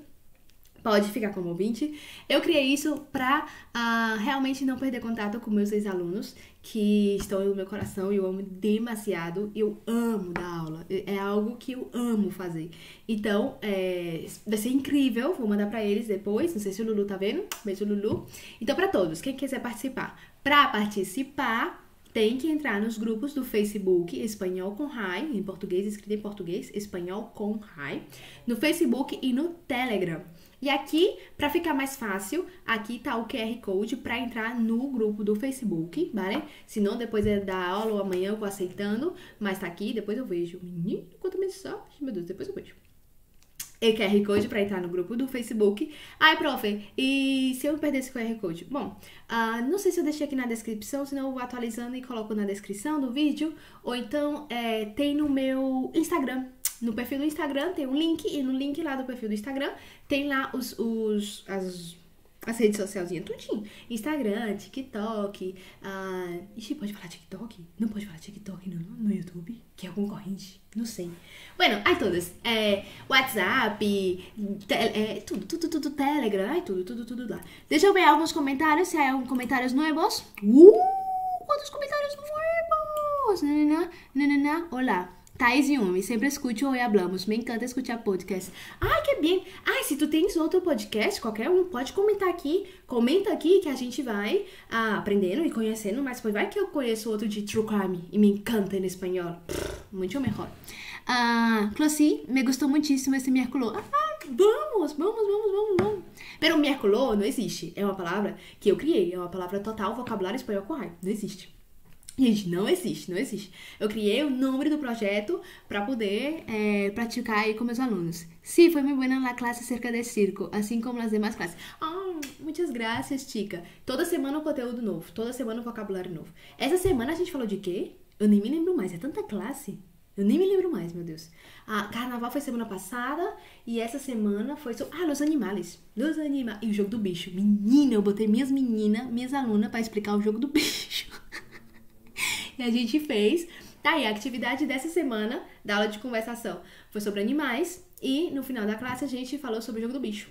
pode ficar como ouvinte. Eu criei isso para uh, realmente não perder contato com meus ex-alunos, que estão no meu coração e eu amo demasiado. Eu amo dar aula, é algo que eu amo fazer. Então, é, vai ser incrível, vou mandar para eles depois, não sei se o Lulu tá vendo, beijo Lulu. Então, para todos, quem quiser participar, para participar, tem que entrar nos grupos do Facebook Espanhol com Rhai, em português, escrito em português, Espanhol com Rhai, no Facebook e no Telegram. E aqui, para ficar mais fácil, aqui tá o Q R Code para entrar no grupo do Facebook, vale? Se não, depois é da aula ou amanhã eu vou aceitando, mas tá aqui, depois eu vejo. Menino, quanto mensagem, meu Deus, depois eu vejo. E Q R Code para entrar no grupo do Facebook. Ai, prof, e se eu perder esse Q R Code? Bom, uh, não sei se eu deixei aqui na descrição, senão eu vou atualizando e coloco na descrição do vídeo, ou então é, tem no meu Instagram. No perfil do Instagram tem um link, e no link lá do perfil do Instagram tem lá os, os, as, as redes socialzinhas, tudinho. Instagram, TikTok, ah, ixi, pode falar TikTok? Não pode falar TikTok não, no YouTube, que é o concorrente, não sei. Bueno, aí todas, é, WhatsApp, te, é, tudo, tudo, tudo, Telegram, ai, tudo, tudo, tudo lá. Deixa eu ver alguns comentários, se há alguns comentários novos. Uh, quantos comentários novos? Nanana, nanana, olá. Thais e Yumi, sempre escute o Hoy Hablamos, me encanta escutar podcast. Ai, que bem! Ai, se tu tens outro podcast, qualquer um, pode comentar aqui, comenta aqui que a gente vai ah, aprendendo e conhecendo, mas pois vai que eu conheço outro de True Crime e me encanta em espanhol. Pff, muito melhor. Ah, Clossi, me gostou muitíssimo esse miércoles. Ah, vamos, vamos, vamos, vamos, vamos. Pero miércoles não existe, é uma palavra que eu criei, é uma palavra total, vocabulário espanhol com raio, não existe. Gente, não existe, não existe. Eu criei o número do projeto para poder é, praticar aí com meus alunos. Sim, sí, foi muito boa a classe acerca de circo, assim como as demais classes. Ah, oh, muitas graças, chica. Toda semana um conteúdo novo, toda semana um vocabulário novo. Essa semana a gente falou de quê? Eu nem me lembro mais, é tanta classe. Eu nem me lembro mais, meu Deus. Ah, carnaval foi semana passada e essa semana foi... So... Ah, Los Animales. Los Animales. E o jogo do bicho. Menina, eu botei minhas meninas, minhas alunas, pra explicar o jogo do bicho. E a gente fez. Tá aí, a atividade dessa semana da aula de conversação foi sobre animais e no final da classe a gente falou sobre o jogo do bicho.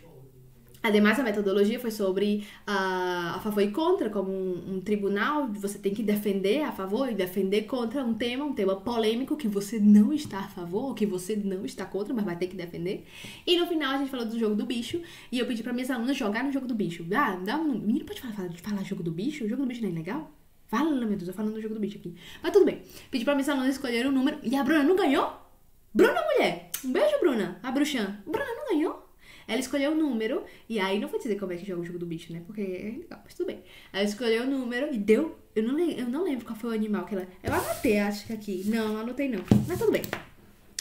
Ademais, a metodologia foi sobre uh, a favor e contra, como um, um tribunal, você tem que defender a favor e defender contra um tema, um tema polêmico que você não está a favor, que você não está contra, mas vai ter que defender. E no final a gente falou do jogo do bicho e eu pedi para minhas alunas jogar no jogo do bicho. Ah, dá um... Menino, pode falar, falar jogo do bicho? O jogo do bicho não é legal? Fala, meu Deus, eu tô falando do jogo do bicho aqui. Mas tudo bem. Pedi para minhas alunas escolherem um número e a Bruna não ganhou? Bruna, mulher! Um beijo, Bruna, a bruxã. Bruna não ganhou? Ela escolheu o número, e aí não vou dizer como é que joga o jogo do bicho, né? Porque é legal, mas tudo bem. Ela escolheu o número e deu... Eu não, eu não lembro qual foi o animal que ela... Eu anotei, acho que aqui. Não, não anotei não. Mas tudo bem.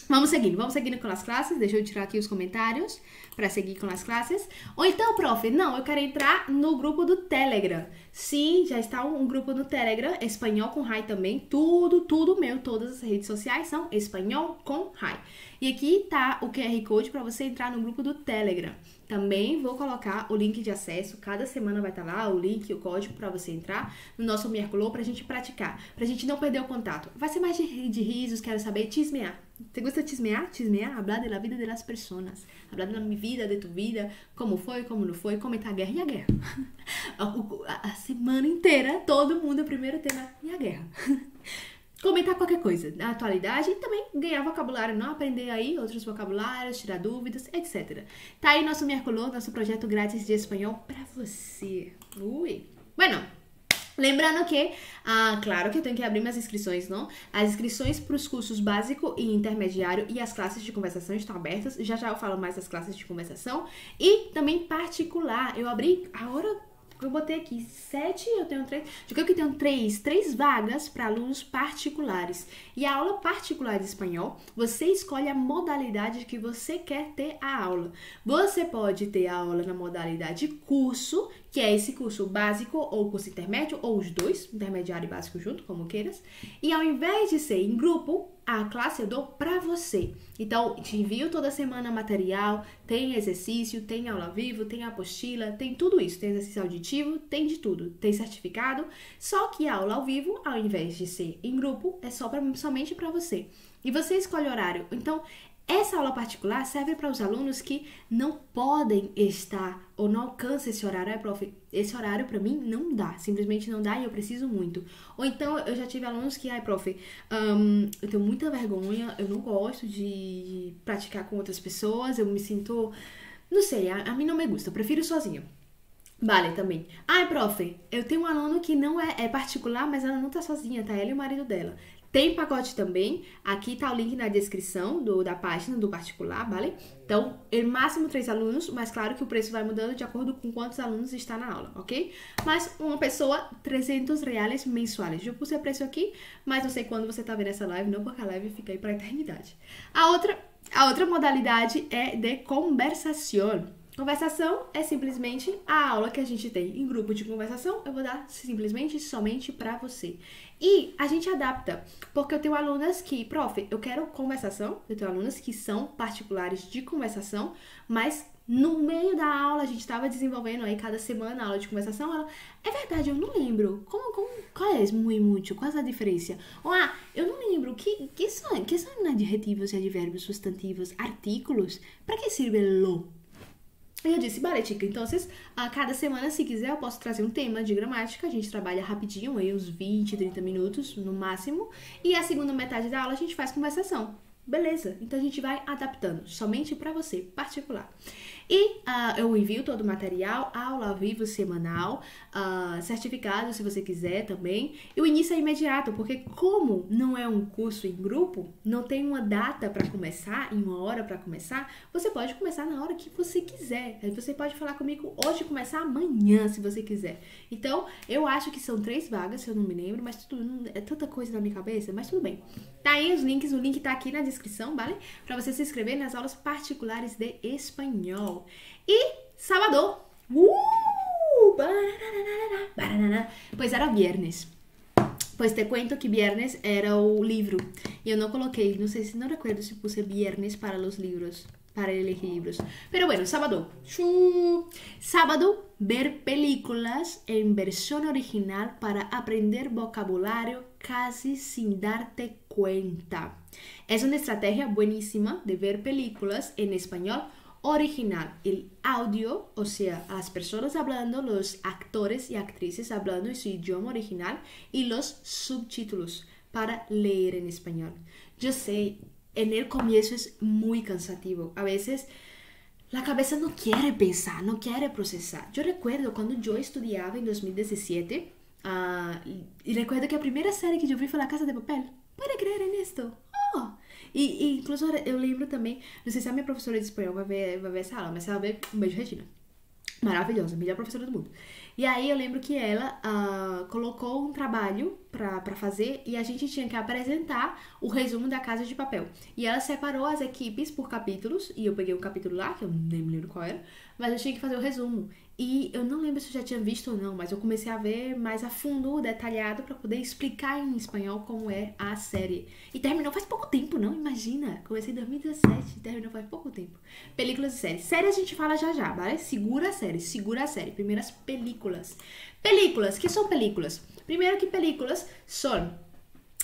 Vamos seguindo, vamos seguindo com as classes. Deixa eu tirar aqui os comentários pra seguir com as classes. Ou então, prof, não, eu quero entrar no grupo do Telegram. Sim, já está um, um grupo no Telegram, Espanhol com Rhai também. Tudo, tudo meu, todas as redes sociais são Espanhol com Rhai. E aqui tá o Q R Code para você entrar no grupo do Telegram. Também vou colocar o link de acesso, cada semana vai estar lá o link, o código para você entrar no nosso Mercolô pra gente praticar, pra gente não perder o contato. Vai ser mais de, de risos, quero saber, tismear. Você gosta de tismear? Tismear, hablar de la vida de las personas. Hablar de la mi vida, de tu vida, como foi, como não foi, comentar a guerra e a guerra. A, a, a semana inteira, todo mundo, o primeiro tema, e a guerra. Comentar qualquer coisa da atualidade e também ganhar vocabulário, não aprender aí outros vocabulários, tirar dúvidas, etcétera. Tá aí nosso Mercolô, nosso projeto grátis de espanhol pra você. Ui! Bueno, lembrando que, ah, claro que eu tenho que abrir minhas inscrições, não? As inscrições para os cursos básico e intermediário e as classes de conversação estão abertas. Já já eu falo mais das classes de conversação. E também particular, eu abri a hora... Eu botei aqui sete, eu tenho três. De que eu tenho três, três vagas para alunos particulares. E a aula particular de espanhol, você escolhe a modalidade que você quer ter a aula. Você pode ter a aula na modalidade curso, que é esse curso básico ou curso intermédio, ou os dois, intermediário e básico junto, como queiras. E ao invés de ser em grupo, a classe eu dou pra você. Então, te envio toda semana material, tem exercício, tem aula ao vivo, tem apostila, tem tudo isso. Tem exercício auditivo, tem de tudo. Tem certificado, só que a aula ao vivo, ao invés de ser em grupo, é só pra, somente pra você. E você escolhe o horário. Então, essa aula particular serve para os alunos que não podem estar ou não alcançam esse horário. É, prof, esse horário para mim não dá, simplesmente não dá e eu preciso muito. Ou então eu já tive alunos que, ai, prof, um, eu tenho muita vergonha, eu não gosto de praticar com outras pessoas, eu me sinto, não sei, a, a mim não me gusta, eu prefiro sozinha. Vale também. Ai, prof, eu tenho um aluno que não é, é particular, mas ela não tá sozinha, tá? Ela e o marido dela. Tem pacote também, aqui tá o link na descrição do, da página do particular, vale? Então, é máximo três alunos, mas claro que o preço vai mudando de acordo com quantos alunos está na aula, ok? Mas uma pessoa, trezentos reais mensuais. Eu pus o preço aqui, mas não sei quando você tá vendo essa live, não, porque a live fica aí pra eternidade. A outra, a outra modalidade é de conversação. Conversação é simplesmente a aula que a gente tem em grupo de conversação, eu vou dar simplesmente somente pra você. E a gente adapta, porque eu tenho alunas que, prof, eu quero conversação, eu tenho alunas que são particulares de conversação, mas no meio da aula a gente estava desenvolvendo aí cada semana a aula de conversação, ela, é verdade, eu não lembro, como, como, qual é muy mucho, qual é a diferença? Ou, ah, eu não lembro, que, que, são, que são adjetivos e advérbios, substantivos, artículos, pra que serve lo? E eu disse, vale, chica, então, a cada semana, se quiser, eu posso trazer um tema de gramática, a gente trabalha rapidinho, aí uns vinte, trinta minutos, no máximo, e a segunda metade da aula a gente faz conversação. Beleza, então a gente vai adaptando, somente pra você, particular. E uh, eu envio todo o material, aula ao vivo semanal, uh, certificado, se você quiser também. E o início é imediato, porque como não é um curso em grupo, não tem uma data para começar, em uma hora para começar, você pode começar na hora que você quiser. Você pode falar comigo hoje, começar amanhã, se você quiser. Então, eu acho que são três vagas, se eu não me lembro, mas tudo, é tanta coisa na minha cabeça, mas tudo bem. Tá aí os links, o link tá aqui na descrição, vale? Para você se inscrever nas aulas particulares de espanhol. E Salvador, uh, banana, banana, pois era viernes. Pues te cuento que viernes era o livro. Y yo no coloqué, no sé si no recuerdo si puse viernes para los libros, para elegir libros. Pero bueno, sábado. ¡Shuu! Sábado, ver películas en versión original para aprender vocabulario casi sin darte cuenta. Es una estrategia buenísima de ver películas en español original. El audio, o sea, las personas hablando, los actores y actrices hablando en su idioma original y los subtítulos para leer en español. Yo sé, en el comienzo es muy cansativo. A veces la cabeza no quiere pensar, no quiere procesar. Yo recuerdo cuando yo estudiaba en dois mil e dezessete uh, y recuerdo que la primera serie que yo vi fue La Casa de Papel. ¿Puede creer en esto? ¡Oh! E, e incluso eu lembro também, não sei se a minha professora de espanhol vai ver, vai ver essa aula, mas se ela ver, um beijo, Regina. Maravilhosa, melhor professora do mundo. E aí eu lembro que ela uh, colocou um trabalho pra, pra fazer e a gente tinha que apresentar o resumo da Casa de Papel. E ela separou as equipes por capítulos, e eu peguei um capítulo lá, que eu nem me lembro qual era, mas eu tinha que fazer o resumo. E eu não lembro se eu já tinha visto ou não, mas eu comecei a ver mais a fundo, detalhado, pra poder explicar em espanhol como é a série. E terminou faz pouco tempo, não? Imagina! Comecei em dois mil e dezessete e terminou faz pouco tempo. Películas e séries. Série a gente fala já já, vale? Segura a série, segura a série. Primeiras películas. Películas, que são películas? Primeiro que películas são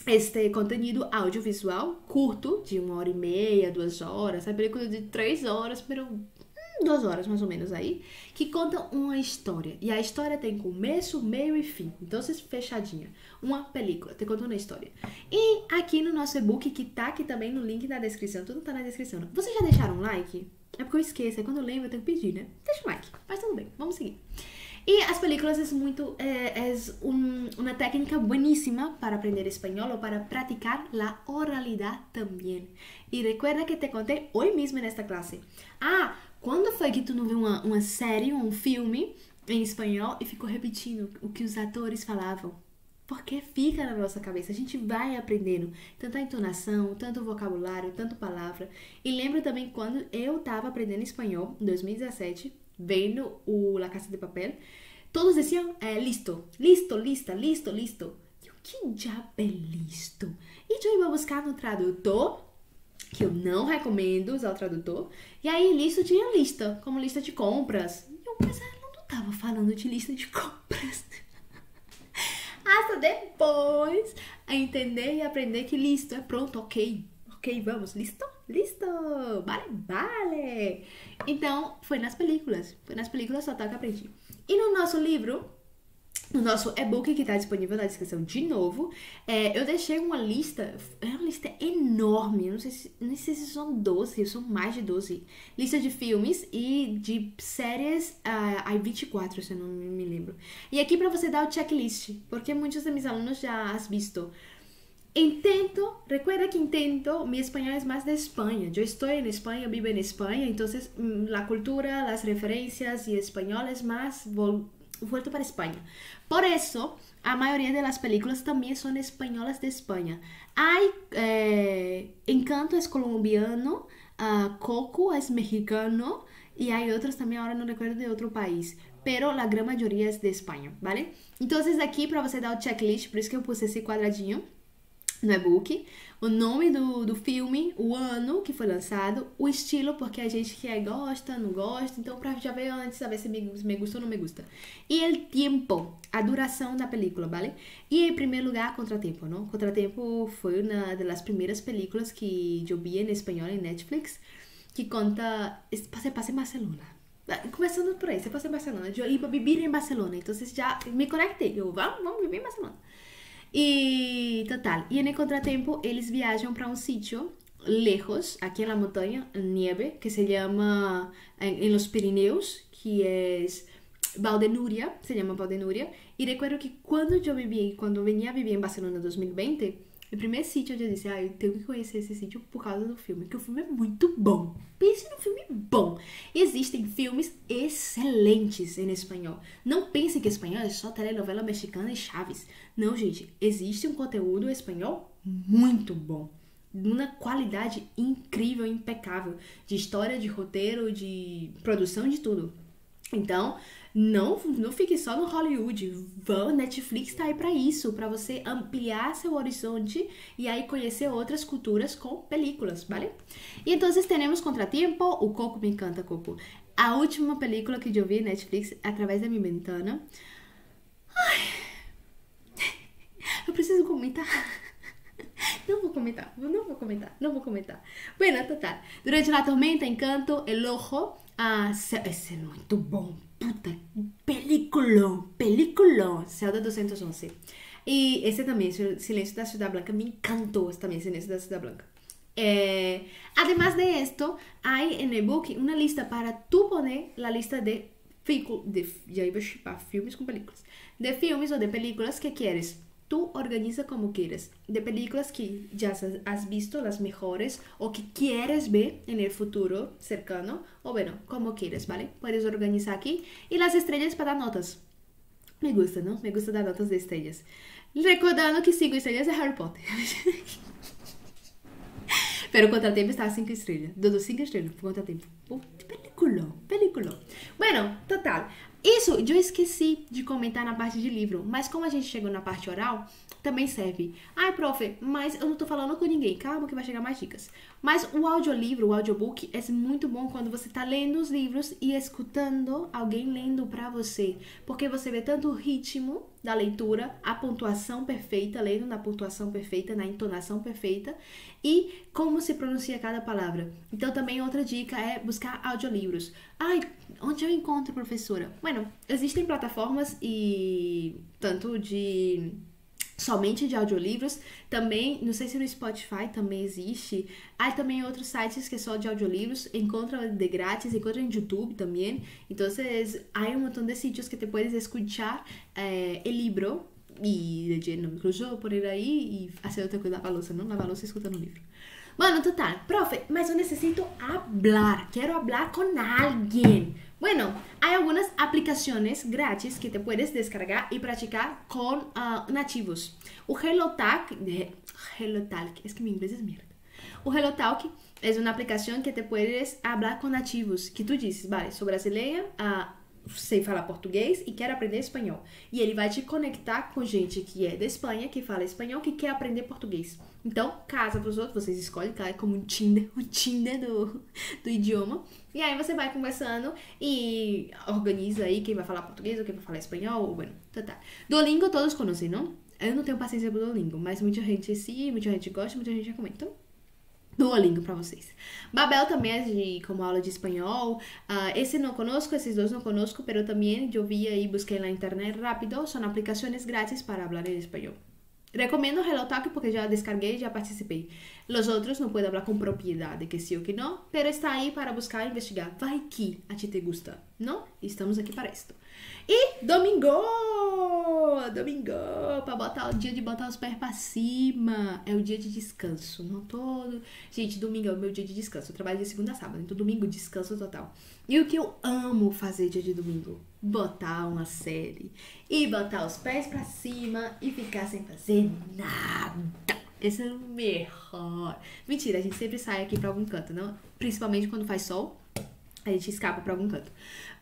este conteúdo audiovisual curto, de uma hora e meia, duas horas. A película de três horas, pero... duas horas mais ou menos aí, que contam uma história. E a história tem começo, meio e fim. Então, fechadinha. Uma película, te conta uma história. E aqui no nosso e-book, que tá aqui também no link na descrição, tudo tá na descrição. Não? Vocês já deixaram um like? É porque eu esqueço, é quando eu lembro eu tenho que pedir, né? Deixa o like, mas tudo bem, vamos seguir. E as películas é muito é, é um, uma técnica bueníssima para aprender espanhol ou para praticar la oralidade também. E recuerda que te contei hoje mesmo nesta classe. Ah, quando foi que tu não viu uma, uma série ou um filme em espanhol e ficou repetindo o que os atores falavam? Porque fica na nossa cabeça, a gente vai aprendendo tanta entonação, tanto vocabulário, tanto palavra. E lembro também quando eu estava aprendendo espanhol, em dois mil e dezessete, vendo o La Casa de Papel, todos diziam, eh, listo, listo, lista, listo, listo. E o que diabo é listo? E eu ia buscar no tradutor, que eu não recomendo usar o tradutor. E aí, listo tinha lista, como lista de compras. E eu, mas ela não tava falando de lista de compras. Hasta depois a entender e aprender que listo é pronto, ok. Ok, vamos, listo, listo, vale, vale. Então, foi nas películas. Foi nas películas só tá que aprendi. E no nosso livro... no nosso e-book que está disponível na descrição de novo, é, eu deixei uma lista, é uma lista enorme, eu não sei se, não sei se são doze, são mais de doze, lista de filmes e de séries uh, vinte e quatro, se eu não me lembro. E aqui para você dar o checklist, porque muitos de meus alunos já has visto. Intento, recuerda que intento, mi español es más de España. Yo estoy en España, vivo en España, entonces la cultura, las referencias y español es más... vol- vuelto para España. Por eso, a mayoría de las películas también son españolas de España. Hay eh, Encanto es colombiano, uh, Coco es mexicano y hay otros también, ahora no recuerdo de otro país, pero la gran mayoría es de España, ¿vale? Entonces aquí para você dar o checklist, por isso que eu puse esse quadradinho no e-book, o nome do, do filme, o ano que foi lançado, o estilo, porque a gente que gosta, não gosta, então pra já ver antes, saber se me, se me gusta ou não me gusta. E o tempo, a duração da película, vale? E em primeiro lugar, Contratempo, não? Contratempo foi uma das primeiras películas que eu vi em espanhol em Netflix, que conta, se passa em Barcelona. Começando por aí, se passa em Barcelona, eu ia viver em Barcelona, então já me conectei, eu, vamos, vamos viver em Barcelona. E total, e no Contratempo eles viajam para um sítio lejos, aqui na montanha, neve, que se chama, em los Pirineus, que é Valdenúria, se chama Valdenúria. E recuerdo que quando eu vivi, quando eu vinha viver em Barcelona em dois mil e vinte, o primeiro sítio eu disse, ah, eu tenho que conhecer esse sítio por causa do filme, que o filme é muito bom. Pense no filme bom. Existem filmes excelentes em espanhol. Não pensem que espanhol é só telenovela mexicana e Chaves. Não, gente. Existe um conteúdo espanhol muito bom. Uma qualidade incrível, impecável. De história, de roteiro, de produção, de tudo. Então, não, não fique só no Hollywood. Vão, Netflix tá aí pra isso, pra você ampliar seu horizonte e aí conhecer outras culturas com películas, vale? E então, teremos Contratempo, o Coco, me encanta Coco. A última película que eu vi Netflix através da minha ventana. Ai, eu preciso comentar. Não vou comentar, não vou comentar, não vou comentar. Bueno, total. Durante a tormenta, Encanto, El Ojo. Ah, esse é muito bom, puta, película, película, Céu da duzentos e onze. E esse também, Silêncio da Ciudad Blanca, me encantou também, Silêncio da Ciudad Blanca. Eh, además de esto, hay en el book una lista para tú poner la lista de, de, ya iba a chipar, filmes con películas, de filmes o de películas que quieres. Tú organiza como quieres, de películas que ya has visto, las mejores, o que quieres ver en el futuro cercano, o bueno, como quieres, ¿vale? Puedes organizar aquí. Y las estrellas para notas. Me gusta, ¿no? Me gusta dar notas de estrellas. Recordando que cinco estrellas es Harry Potter. Pero Contratempo está a cinco estrellas. Dos cinco estrellas, Contratempo. Oh, película, película. Bueno, total. Isso, eu esqueci de comentar na parte de livro, mas como a gente chegou na parte oral, também serve. Ai, prof, mas eu não tô falando com ninguém, calma que vai chegar mais dicas. Mas o audiolivro, o audiobook, é muito bom quando você tá lendo os livros e escutando alguém lendo pra você. Porque você vê tanto o ritmo da leitura, a pontuação perfeita, lendo na pontuação perfeita, na entonação perfeita, e como se pronuncia cada palavra. Então também outra dica é buscar audiolivros. Ai, onde eu encontro, professora? Bueno, existem plataformas e tanto de somente de audiolivros, também, não sei se no Spotify também existe. Há também outros sites que só de audiolivros, encontra de grátis, encontra no YouTube também. Então, há um montão de sítios que te puedes escuchar eh, el libro e de lleno, incluso por ir aí e fazer outra coisa da louça, não? Lavar louça escutando o livro. Bueno, total, profe, mas eu necessito hablar, quero hablar com alguém. Bueno, hay algunas aplicaciones gratis que te puedes descargar y practicar con uh, nativos. O HelloTalk, HelloTalk, es que mi inglés es mierda. O HelloTalk es una aplicación que te puedes hablar con nativos, que tú dices, vale, sou brasileira, uh, sei falar português e quero aprender espanhol. E ele vai te conectar com gente que é da Espanha, que fala espanhol, que quer aprender português. Então, casa para os outros, vocês escolhem, tá? É como um Tinder, o Tinder do, do idioma. E aí você vai conversando e organiza aí quem vai falar português ou quem vai falar espanhol, ou bueno, tá, tá. Duolingo todos conhecem, não? Eu não tenho paciência pro Duolingo, mas muita gente sim, muita gente gosta, muita gente recomenda. Então, Duolingo pra vocês. Babel também é de, como aula de espanhol. Uh, esse não conosco, esses dois não conosco, pero também eu vi aí, busquei na internet rápido, são aplicações grátis para falar em espanhol. Recomendo HelloTalk porque já descarguei e já participei. Os outros não puedo falar com propriedade que sim ou que não, pero está aí para buscar e investigar. Vai que a ti te gusta, não? Estamos aqui para isto. E domingo! Domingo! Para botar o dia de botar os pés para cima. É o dia de descanso, não todo. Gente, domingo é o meu dia de descanso. Eu trabalho de segunda a sábado, então domingo descanso total. E o que eu amo fazer dia de domingo? Botar uma série e botar os pés pra cima e ficar sem fazer nada. Esse é o melhor. Mentira, a gente sempre sai aqui pra algum canto, não? Principalmente quando faz sol, a gente escapa pra algum canto.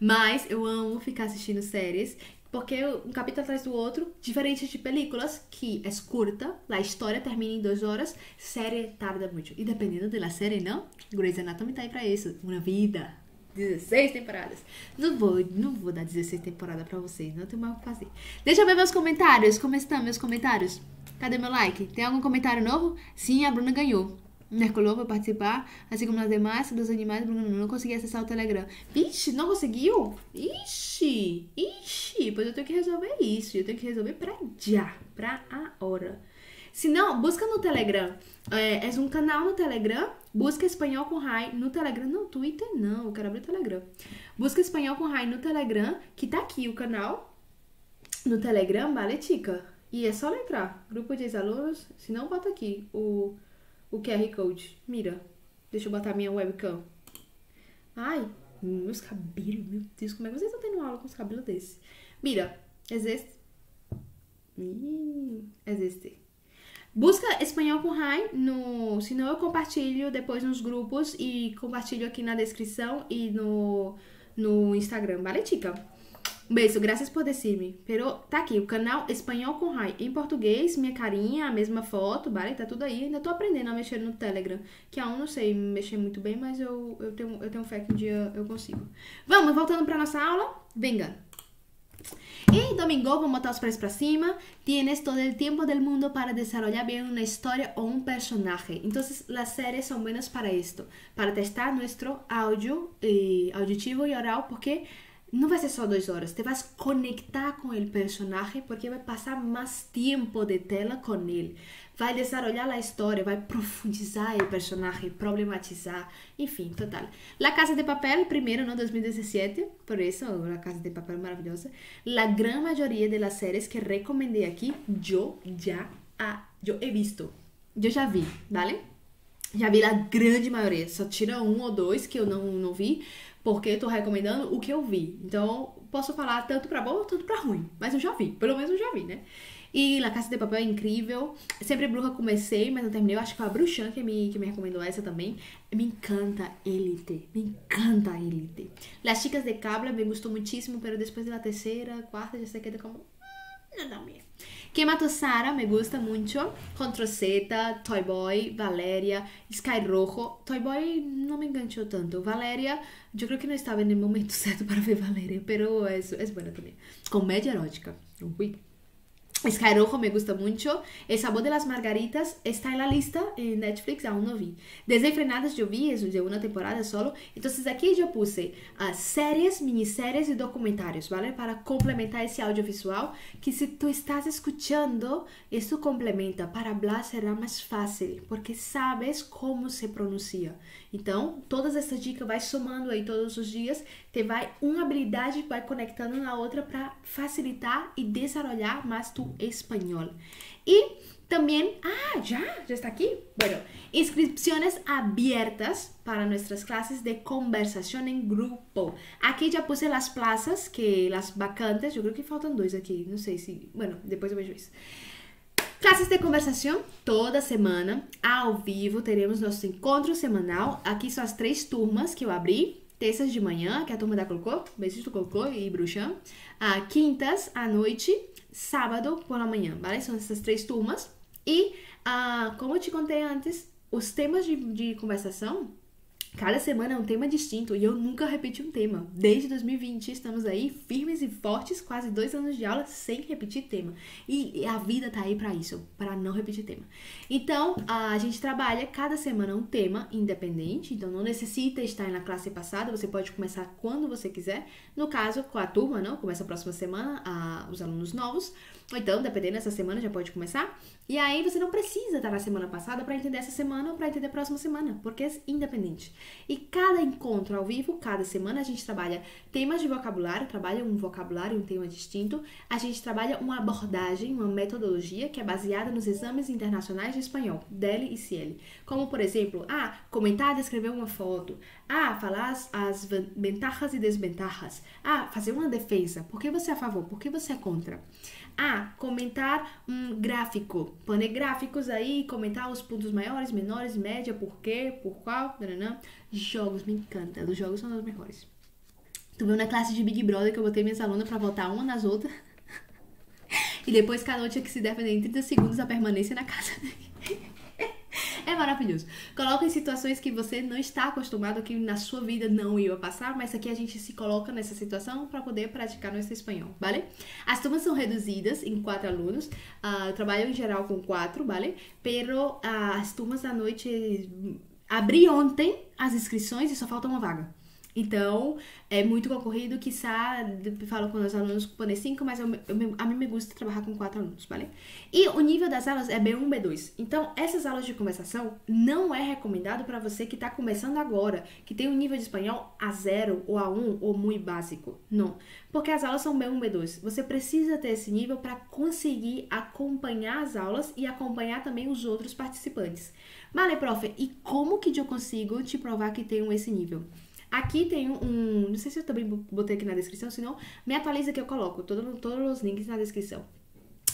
Mas eu amo ficar assistindo séries, porque um capítulo atrás do outro, diferente de películas, que é curta, a história termina em duas horas, série tarda muito. E dependendo da série, não? Grey's Anatomy tá aí pra isso. Uma vida. dezesseis temporadas. Não vou, não vou dar dezesseis temporadas pra vocês, não tem mais o que fazer. Deixa eu ver meus comentários. Como estão meus comentários? Cadê meu like? Tem algum comentário novo? Sim, a Bruna ganhou. Mercolou para participar, assim como nas demais dos animais. Bruna não conseguiu acessar o Telegram. Vixe, não conseguiu? Ixi, ixi, pois eu tenho que resolver isso. Eu tenho que resolver pra já, pra a hora. Se não, busca no Telegram. É, é um canal no Telegram. Busca Espanhol com Rhai no Telegram. Não, Twitter não. Eu quero abrir o Telegram. Busca Espanhol com Rhai no Telegram, que tá aqui o canal. No Telegram, vale, tica. E é só letrar. Grupo de ex-alunos. Se não, bota aqui o, o Q R Code. Mira. Deixa eu botar minha webcam. Ai, meus cabelos. Meu Deus, como é que vocês estão tendo aula com os cabelos desses? Mira, existe. Hum, existe. Busca Espanhol com Rai, no, senão eu compartilho depois nos grupos e compartilho aqui na descrição e no, no Instagram. Vale, chica? Um beijo, graças por decirme. Pero tá aqui, o canal Espanhol com Rai. Em português, minha carinha, a mesma foto, vale? Tá tudo aí. Ainda tô aprendendo a mexer no Telegram, que aún não sei mexer muito bem, mas eu, eu, tenho, eu tenho fé que um dia eu consigo. Vamos, voltando pra nossa aula. Venga. Y domingo vamos botar os pés para cima. Tienes todo el tiempo del mundo para desarrollar bien una historia o un personaje. Entonces las series son buenas para esto, para testar nuestro audio eh, auditivo y oral, porque no va a ser solo dos horas. Te vas a conectar con el personaje porque va a pasar más tiempo de tela con él. Va a desarrollar la historia, va a profundizar el personaje, problematizar, enfim, total. La Casa de Papel, primero, ¿no? dois mil e dezessete, por eso, La Casa de Papel maravillosa. La gran mayoría de las series que recomendé aquí, yo ya ha, yo he visto, yo ya vi, ¿vale? Já vi a grande maioria, só tira um ou dois que eu não, não vi, porque eu tô recomendando o que eu vi. Então, posso falar tanto pra bom, tanto pra ruim, mas eu já vi, pelo menos eu já vi, né? E La Casa de Papel é incrível. Sempre Bruxa comecei, mas não terminei. Eu acho que foi a Bruxan que me, que me recomendou essa também. Me encanta Elite. Me encanta Elite. Las Chicas de Cabla me gostou muitíssimo, pero depois da terceira, quarta, já sei que é como... Não, não, minha. Que Mato Sara me gusta mucho. Control Z, Toy Boy, Valeria, Sky Rojo. Toy Boy não me enganchou tanto. Valeria, eu creo que não estava no momento certo para ver Valeria, pero é, é boa também. Comédia erótica. Ui. Sky Rojo me gusta mucho. El Sabor de las Margaritas está en la lista en Netflix, aún no vi. Desenfrenadas yo vi, eso de una temporada solo. Entonces aquí yo puse uh, series, miniseries y documentarios, ¿vale? Para complementar ese audiovisual, que si tú estás escuchando, esto complementa. Para hablar será más fácil, porque sabes cómo se pronuncia. Então, todas essas dicas vai somando aí todos os dias, te vai uma habilidade vai conectando na outra para facilitar e desarrollar mais tu espanhol. E também, ah, já, já está aqui? Bueno, inscrições abertas para nossas classes de conversação em grupo. Aqui já puse as plazas, que as vacantes, eu creo que faltam dois aqui, não sei se, bueno, depois eu vejo isso. Clases de conversación toda semana, ao vivo, teremos nosso encontro semanal. Aqui são as três turmas que eu abri. Terças de manhã, que a turma da Coco, beijos do Coco e Bruxan. Ah, quintas à noite, sábado por la manhã, vale? São essas três turmas. E, ah, como eu te contei antes, os temas de, de conversação, cada semana é um tema distinto e eu nunca repeti um tema. Desde dois mil e vinte estamos aí firmes e fortes, quase dois anos de aula sem repetir tema. E a vida tá aí pra isso, pra não repetir tema. Então, a gente trabalha cada semana um tema independente, então não necessita estar na classe passada, você pode começar quando você quiser. No caso, com a turma, não? Começa a próxima semana, a, os alunos novos. Ou então, dependendo dessa semana, já pode começar. E aí você não precisa estar na semana passada pra entender essa semana ou pra entender a próxima semana, porque é independente. E cada encontro ao vivo, cada semana, a gente trabalha temas de vocabulário, trabalha um vocabulário e um tema distinto. A gente trabalha uma abordagem, uma metodologia que é baseada nos exames internacionais de espanhol, D E L e SIELE. Como, por exemplo, ah, comentar, descrever uma foto. Ah, falar as, as vantagens e desvantagens. Ah, fazer uma defesa. Por que você é a favor? Por que você é contra? Ah, comentar um gráfico. Pôr gráficos aí, comentar os pontos maiores, menores, média, por quê, por qual, nananã. Jogos, me encanta. Os jogos são os melhores. Tu viu na classe de Big Brother que eu botei minhas alunas pra votar uma nas outras. E depois cada noite é que se defender em trinta segundos a permanência na casa. É maravilhoso. Coloca em situações que você não está acostumado, que na sua vida não ia passar, mas aqui a gente se coloca nessa situação para poder praticar nosso espanhol, vale? As turmas são reduzidas em quatro alunos, uh, trabalho em geral com quatro, vale? Pero uh, as turmas da noite... Abri ontem as inscrições e só falta uma vaga. Então, é muito concorrido, quiçá, falo com os alunos por cinco, mas eu, eu, a mim me gusta trabalhar com quatro alunos, vale? E o nível das aulas é B um, B dois. Então, essas aulas de conversação não é recomendado para você que está começando agora, que tem um nível de espanhol A zero ou A um ou muito básico. Não, porque as aulas são B um, B dois. Você precisa ter esse nível para conseguir acompanhar as aulas e acompanhar também os outros participantes. Vale, prof, e como que eu consigo te provar que tenho esse nível? Aqui tem um... Não sei se eu também botei aqui na descrição, senão me atualiza que eu coloco todos, todos os links na descrição.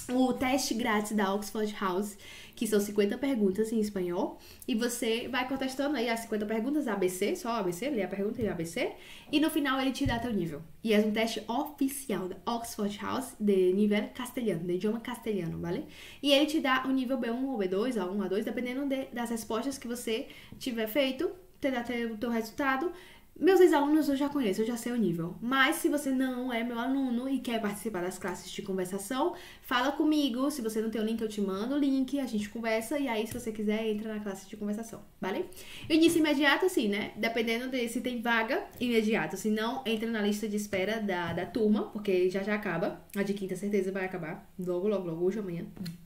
o teste grátis da Oxford House, que são cinquenta perguntas em espanhol, e você vai contestando aí as cinquenta perguntas, A B C, só A B C, lê a pergunta e A B C, e no final ele te dá teu nível. E é um teste oficial da Oxford House de nível castelhano, de idioma castelhano, vale? E ele te dá o nível B um ou B dois, A um, A dois, dependendo de, das respostas que você tiver feito, te dá o teu resultado. Meus ex-alunos eu já conheço, eu já sei o nível. Mas se você não é meu aluno e quer participar das classes de conversação, fala comigo. Se você não tem o link, eu te mando o link, a gente conversa. E aí, se você quiser, entra na classe de conversação, vale? Início imediato, assim, né? Dependendo de se tem vaga, imediato. Se não, entra na lista de espera da, da turma, porque já já acaba. A de quinta, certeza, vai acabar. Logo, logo, logo, hoje, amanhã,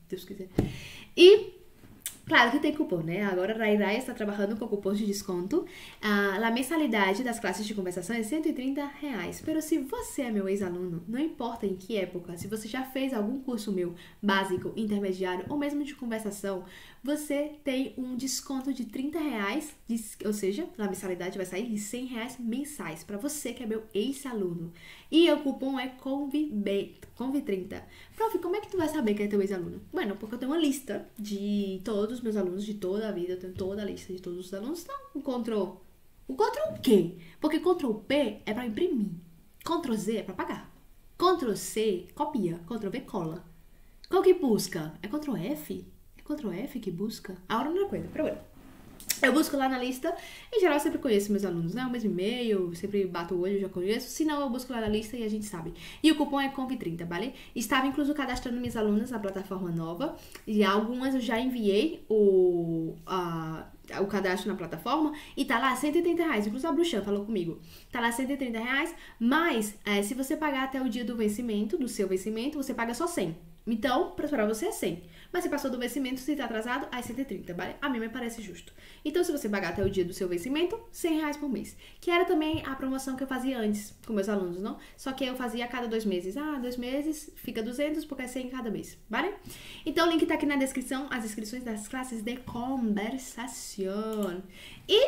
Deus quiser. E... claro que tem cupom, né? Agora a Rhai, Rhai está trabalhando com cupons de desconto. Ah, a mensalidade das classes de conversação é cento e trinta reais. Mas se você é meu ex-aluno, não importa em que época, se você já fez algum curso meu, básico, intermediário ou mesmo de conversação, você tem um desconto de trinta reais, de, ou seja, a mensalidade vai sair de cem reais mensais para você que é meu ex-aluno. E o cupom é convi trinta. Prof, como é que tu vai saber que é teu ex-aluno? Bueno, porque eu tenho uma lista de todos os meus alunos de toda a vida, eu tenho toda a lista de todos os alunos, então, o Ctrl... O Ctrl quê? Porque Ctrl P é pra imprimir, Ctrl Z é pra pagar, Ctrl C copia, Ctrl V cola. Qual que busca? É Ctrl F? É Ctrl F que busca? Agora não acordo, pra eu. Eu busco lá na lista, em geral eu sempre conheço meus alunos, né? O mesmo e-mail, sempre bato o olho, eu já conheço. Se não, eu busco lá na lista e a gente sabe. E o cupom é conv trinta, vale? Estava incluso cadastrando minhas alunas na plataforma nova. E algumas eu já enviei o, a, o cadastro na plataforma e tá lá cento e trinta reais. Inclusive a Bruxan falou comigo. Tá lá cento e trinta reais, mas é, se você pagar até o dia do vencimento, do seu vencimento, você paga só cem. Então, para você é cem, mas se passou do vencimento, se está atrasado, aí cento e trinta, vale? A mim me parece justo. Então, se você pagar até o dia do seu vencimento, cem reais por mês. Que era também a promoção que eu fazia antes com meus alunos, não? Só que eu fazia a cada dois meses. Ah, dois meses, fica duzentos, porque é cem cada mês, vale? Então, o link tá aqui na descrição, as inscrições das classes de conversação. E...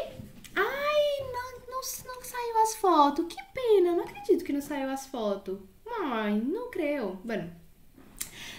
ai, não, não, não saiu as fotos, que pena, não acredito que não saiu as fotos. Mãe, não creio. Bueno...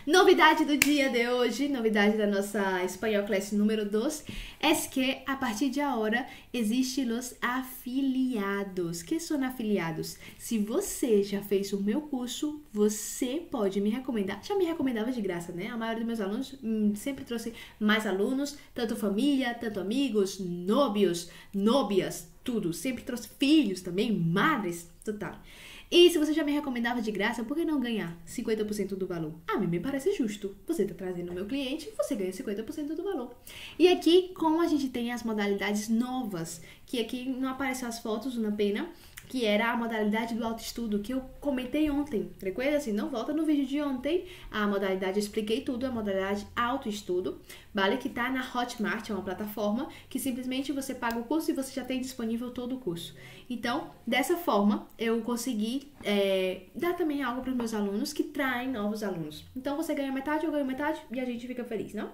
novidade do dia de hoje, novidade da nossa espanhol class número dois, é que a partir de agora existem os afiliados. Que são afiliados? Se você já fez o meu curso, você pode me recomendar. Já me recomendava de graça, né? A maioria dos meus alunos hum, sempre trouxe mais alunos, tanto família, tanto amigos, novios, novias, tudo. Sempre trouxe filhos também, madres, total. E se você já me recomendava de graça, por que não ganhar cinquenta por cento do valor? A mim me parece justo. Você está trazendo o meu cliente, você ganha cinquenta por cento do valor. E aqui, como a gente tem as modalidades novas, que aqui não apareceu as fotos, uma pena, que era a modalidade do autoestudo, que eu comentei ontem. Recuerda, se não volta no vídeo de ontem, a modalidade, eu expliquei tudo, a modalidade autoestudo, vale? Que está na Hotmart, é uma plataforma que simplesmente você paga o curso e você já tem disponível todo o curso. Então, dessa forma, eu consegui é, dar também algo para os meus alunos que traem novos alunos. Então, você ganha metade, eu ganho metade e a gente fica feliz, não?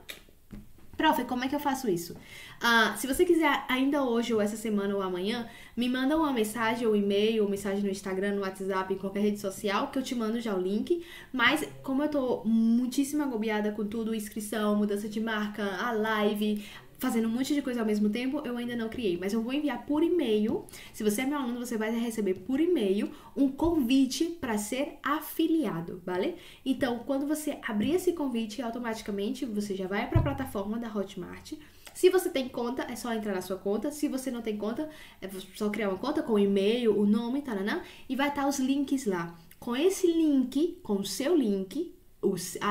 Prof, como é que eu faço isso? Ah, se você quiser ainda hoje ou essa semana ou amanhã, me manda uma mensagem ou e-mail, ou mensagem no Instagram, no WhatsApp, em qualquer rede social, que eu te mando já o link. Mas como eu tô muitíssimo agobiada com tudo, inscrição, mudança de marca, a live... fazendo um monte de coisa ao mesmo tempo, eu ainda não criei, mas eu vou enviar por e-mail. Se você é meu aluno, você vai receber por e-mail um convite para ser afiliado, vale? Então, quando você abrir esse convite, automaticamente você já vai para a plataforma da Hotmart. Se você tem conta, é só entrar na sua conta. Se você não tem conta, é só criar uma conta com o e-mail, o nome, taranã, e vai estar os links lá. Com esse link, com o seu link...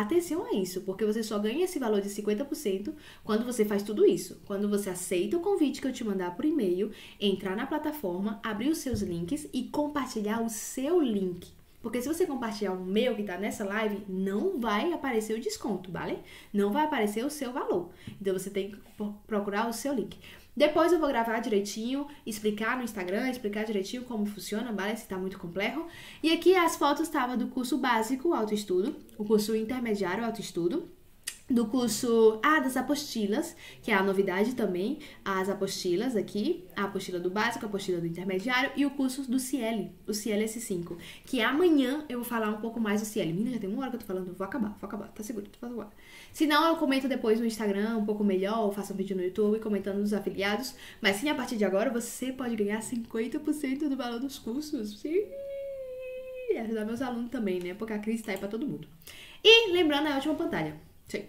atenção a isso, porque você só ganha esse valor de cinquenta por cento quando você faz tudo isso. Quando você aceita o convite que eu te mandar por e-mail, entrar na plataforma, abrir os seus links e compartilhar o seu link. Porque se você compartilhar o meu que tá nessa live, não vai aparecer o desconto, vale? Não vai aparecer o seu valor. Então você tem que procurar o seu link. Depois eu vou gravar direitinho, explicar no Instagram, explicar direitinho como funciona, vale? Se tá muito complexo. E aqui as fotos estavam do curso básico, autoestudo, o curso intermediário, autoestudo. do curso ah, das apostilas, que é a novidade também, as apostilas aqui, a apostila do básico, a apostila do intermediário e o curso do SIELE, o SIELE S cinco, que amanhã eu vou falar um pouco mais do SIELE. Menina, já tem uma hora que eu tô falando, vou acabar, vou acabar, tá seguro, tô agora. Se não, eu comento depois no Instagram um pouco melhor, ou faço um vídeo no YouTube comentando dos afiliados, mas sim, a partir de agora você pode ganhar cinquenta por cento do valor dos cursos, sim! E ajudar meus alunos também, né? Porque a crise tá aí pra todo mundo. E lembrando a última pantalha, sim.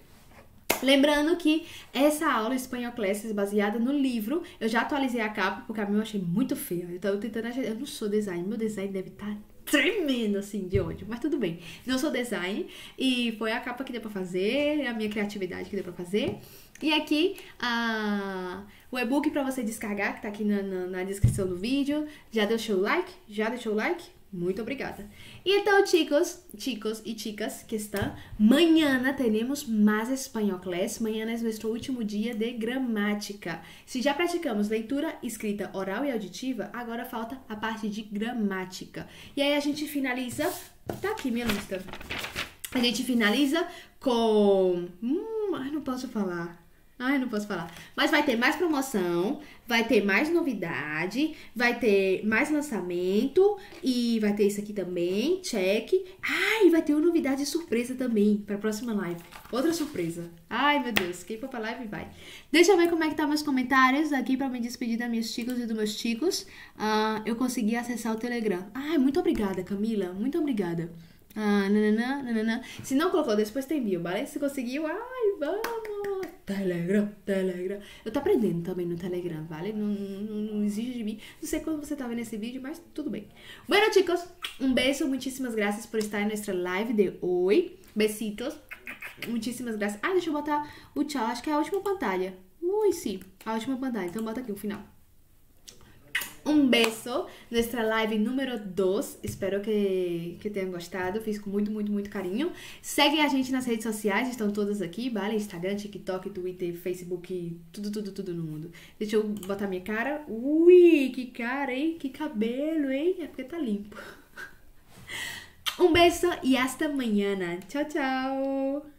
Lembrando que essa aula Espanhol Classes baseada no livro, eu já atualizei a capa porque a minha eu achei muito feia. Eu tava tentando achar, eu não sou design, meu design deve estar tremendo assim de ódio, mas tudo bem. Não sou design e foi a capa que deu pra fazer, a minha criatividade que deu pra fazer. E aqui a, o e-book pra você descargar, que tá aqui na, na, na descrição do vídeo. Já deixou o like? Já deixou o like? Muito obrigada. E então, chicos, chicos e chicas que estão, mañana teremos mais Espanhol Class. Mañana é nosso último dia de gramática. Se já praticamos leitura, escrita, oral e auditiva, agora falta a parte de gramática. E aí a gente finaliza... Tá aqui minha lista. A gente finaliza com... Hum, ai, não posso falar. Ai, não posso falar. Mas vai ter mais promoção, vai ter mais novidade, vai ter mais lançamento e vai ter isso aqui também, check. Ai, vai ter uma novidade surpresa também para a próxima live. Outra surpresa. Ai, meu Deus, quem for pra live vai. Deixa eu ver como é que tá meus comentários aqui para me despedir das minhas chicos e dos meus chicos. Ah, eu consegui acessar o Telegram. Ai, muito obrigada, Camila. Muito obrigada. Ah, nananã, nananã. Se não colocou, depois tem bio, vale? Se conseguiu, ai, vamos! Telegram, Telegram. Eu tô aprendendo também no Telegram, vale? Não, não, não exige de mim. Não sei quando você tá vendo esse vídeo, mas tudo bem. Bueno, chicos, um beijo. Muitíssimas graças por estar em nossa live de hoje. Besitos. Muitíssimas graças. Ah, deixa eu botar o tchau. Acho que é a última pantalha. Ui, sim. A última pantalha. Então bota aqui o final. Um beijo, nossa live número dois, espero que, que tenham gostado, fiz com muito, muito, muito carinho. Seguem a gente nas redes sociais, estão todas aqui, vale? Instagram, TikTok, Twitter, Facebook, tudo, tudo, tudo no mundo. Deixa eu botar minha cara, ui, que cara, hein? Que cabelo, hein? É porque tá limpo. Um beijo e hasta mañana, tchau, tchau!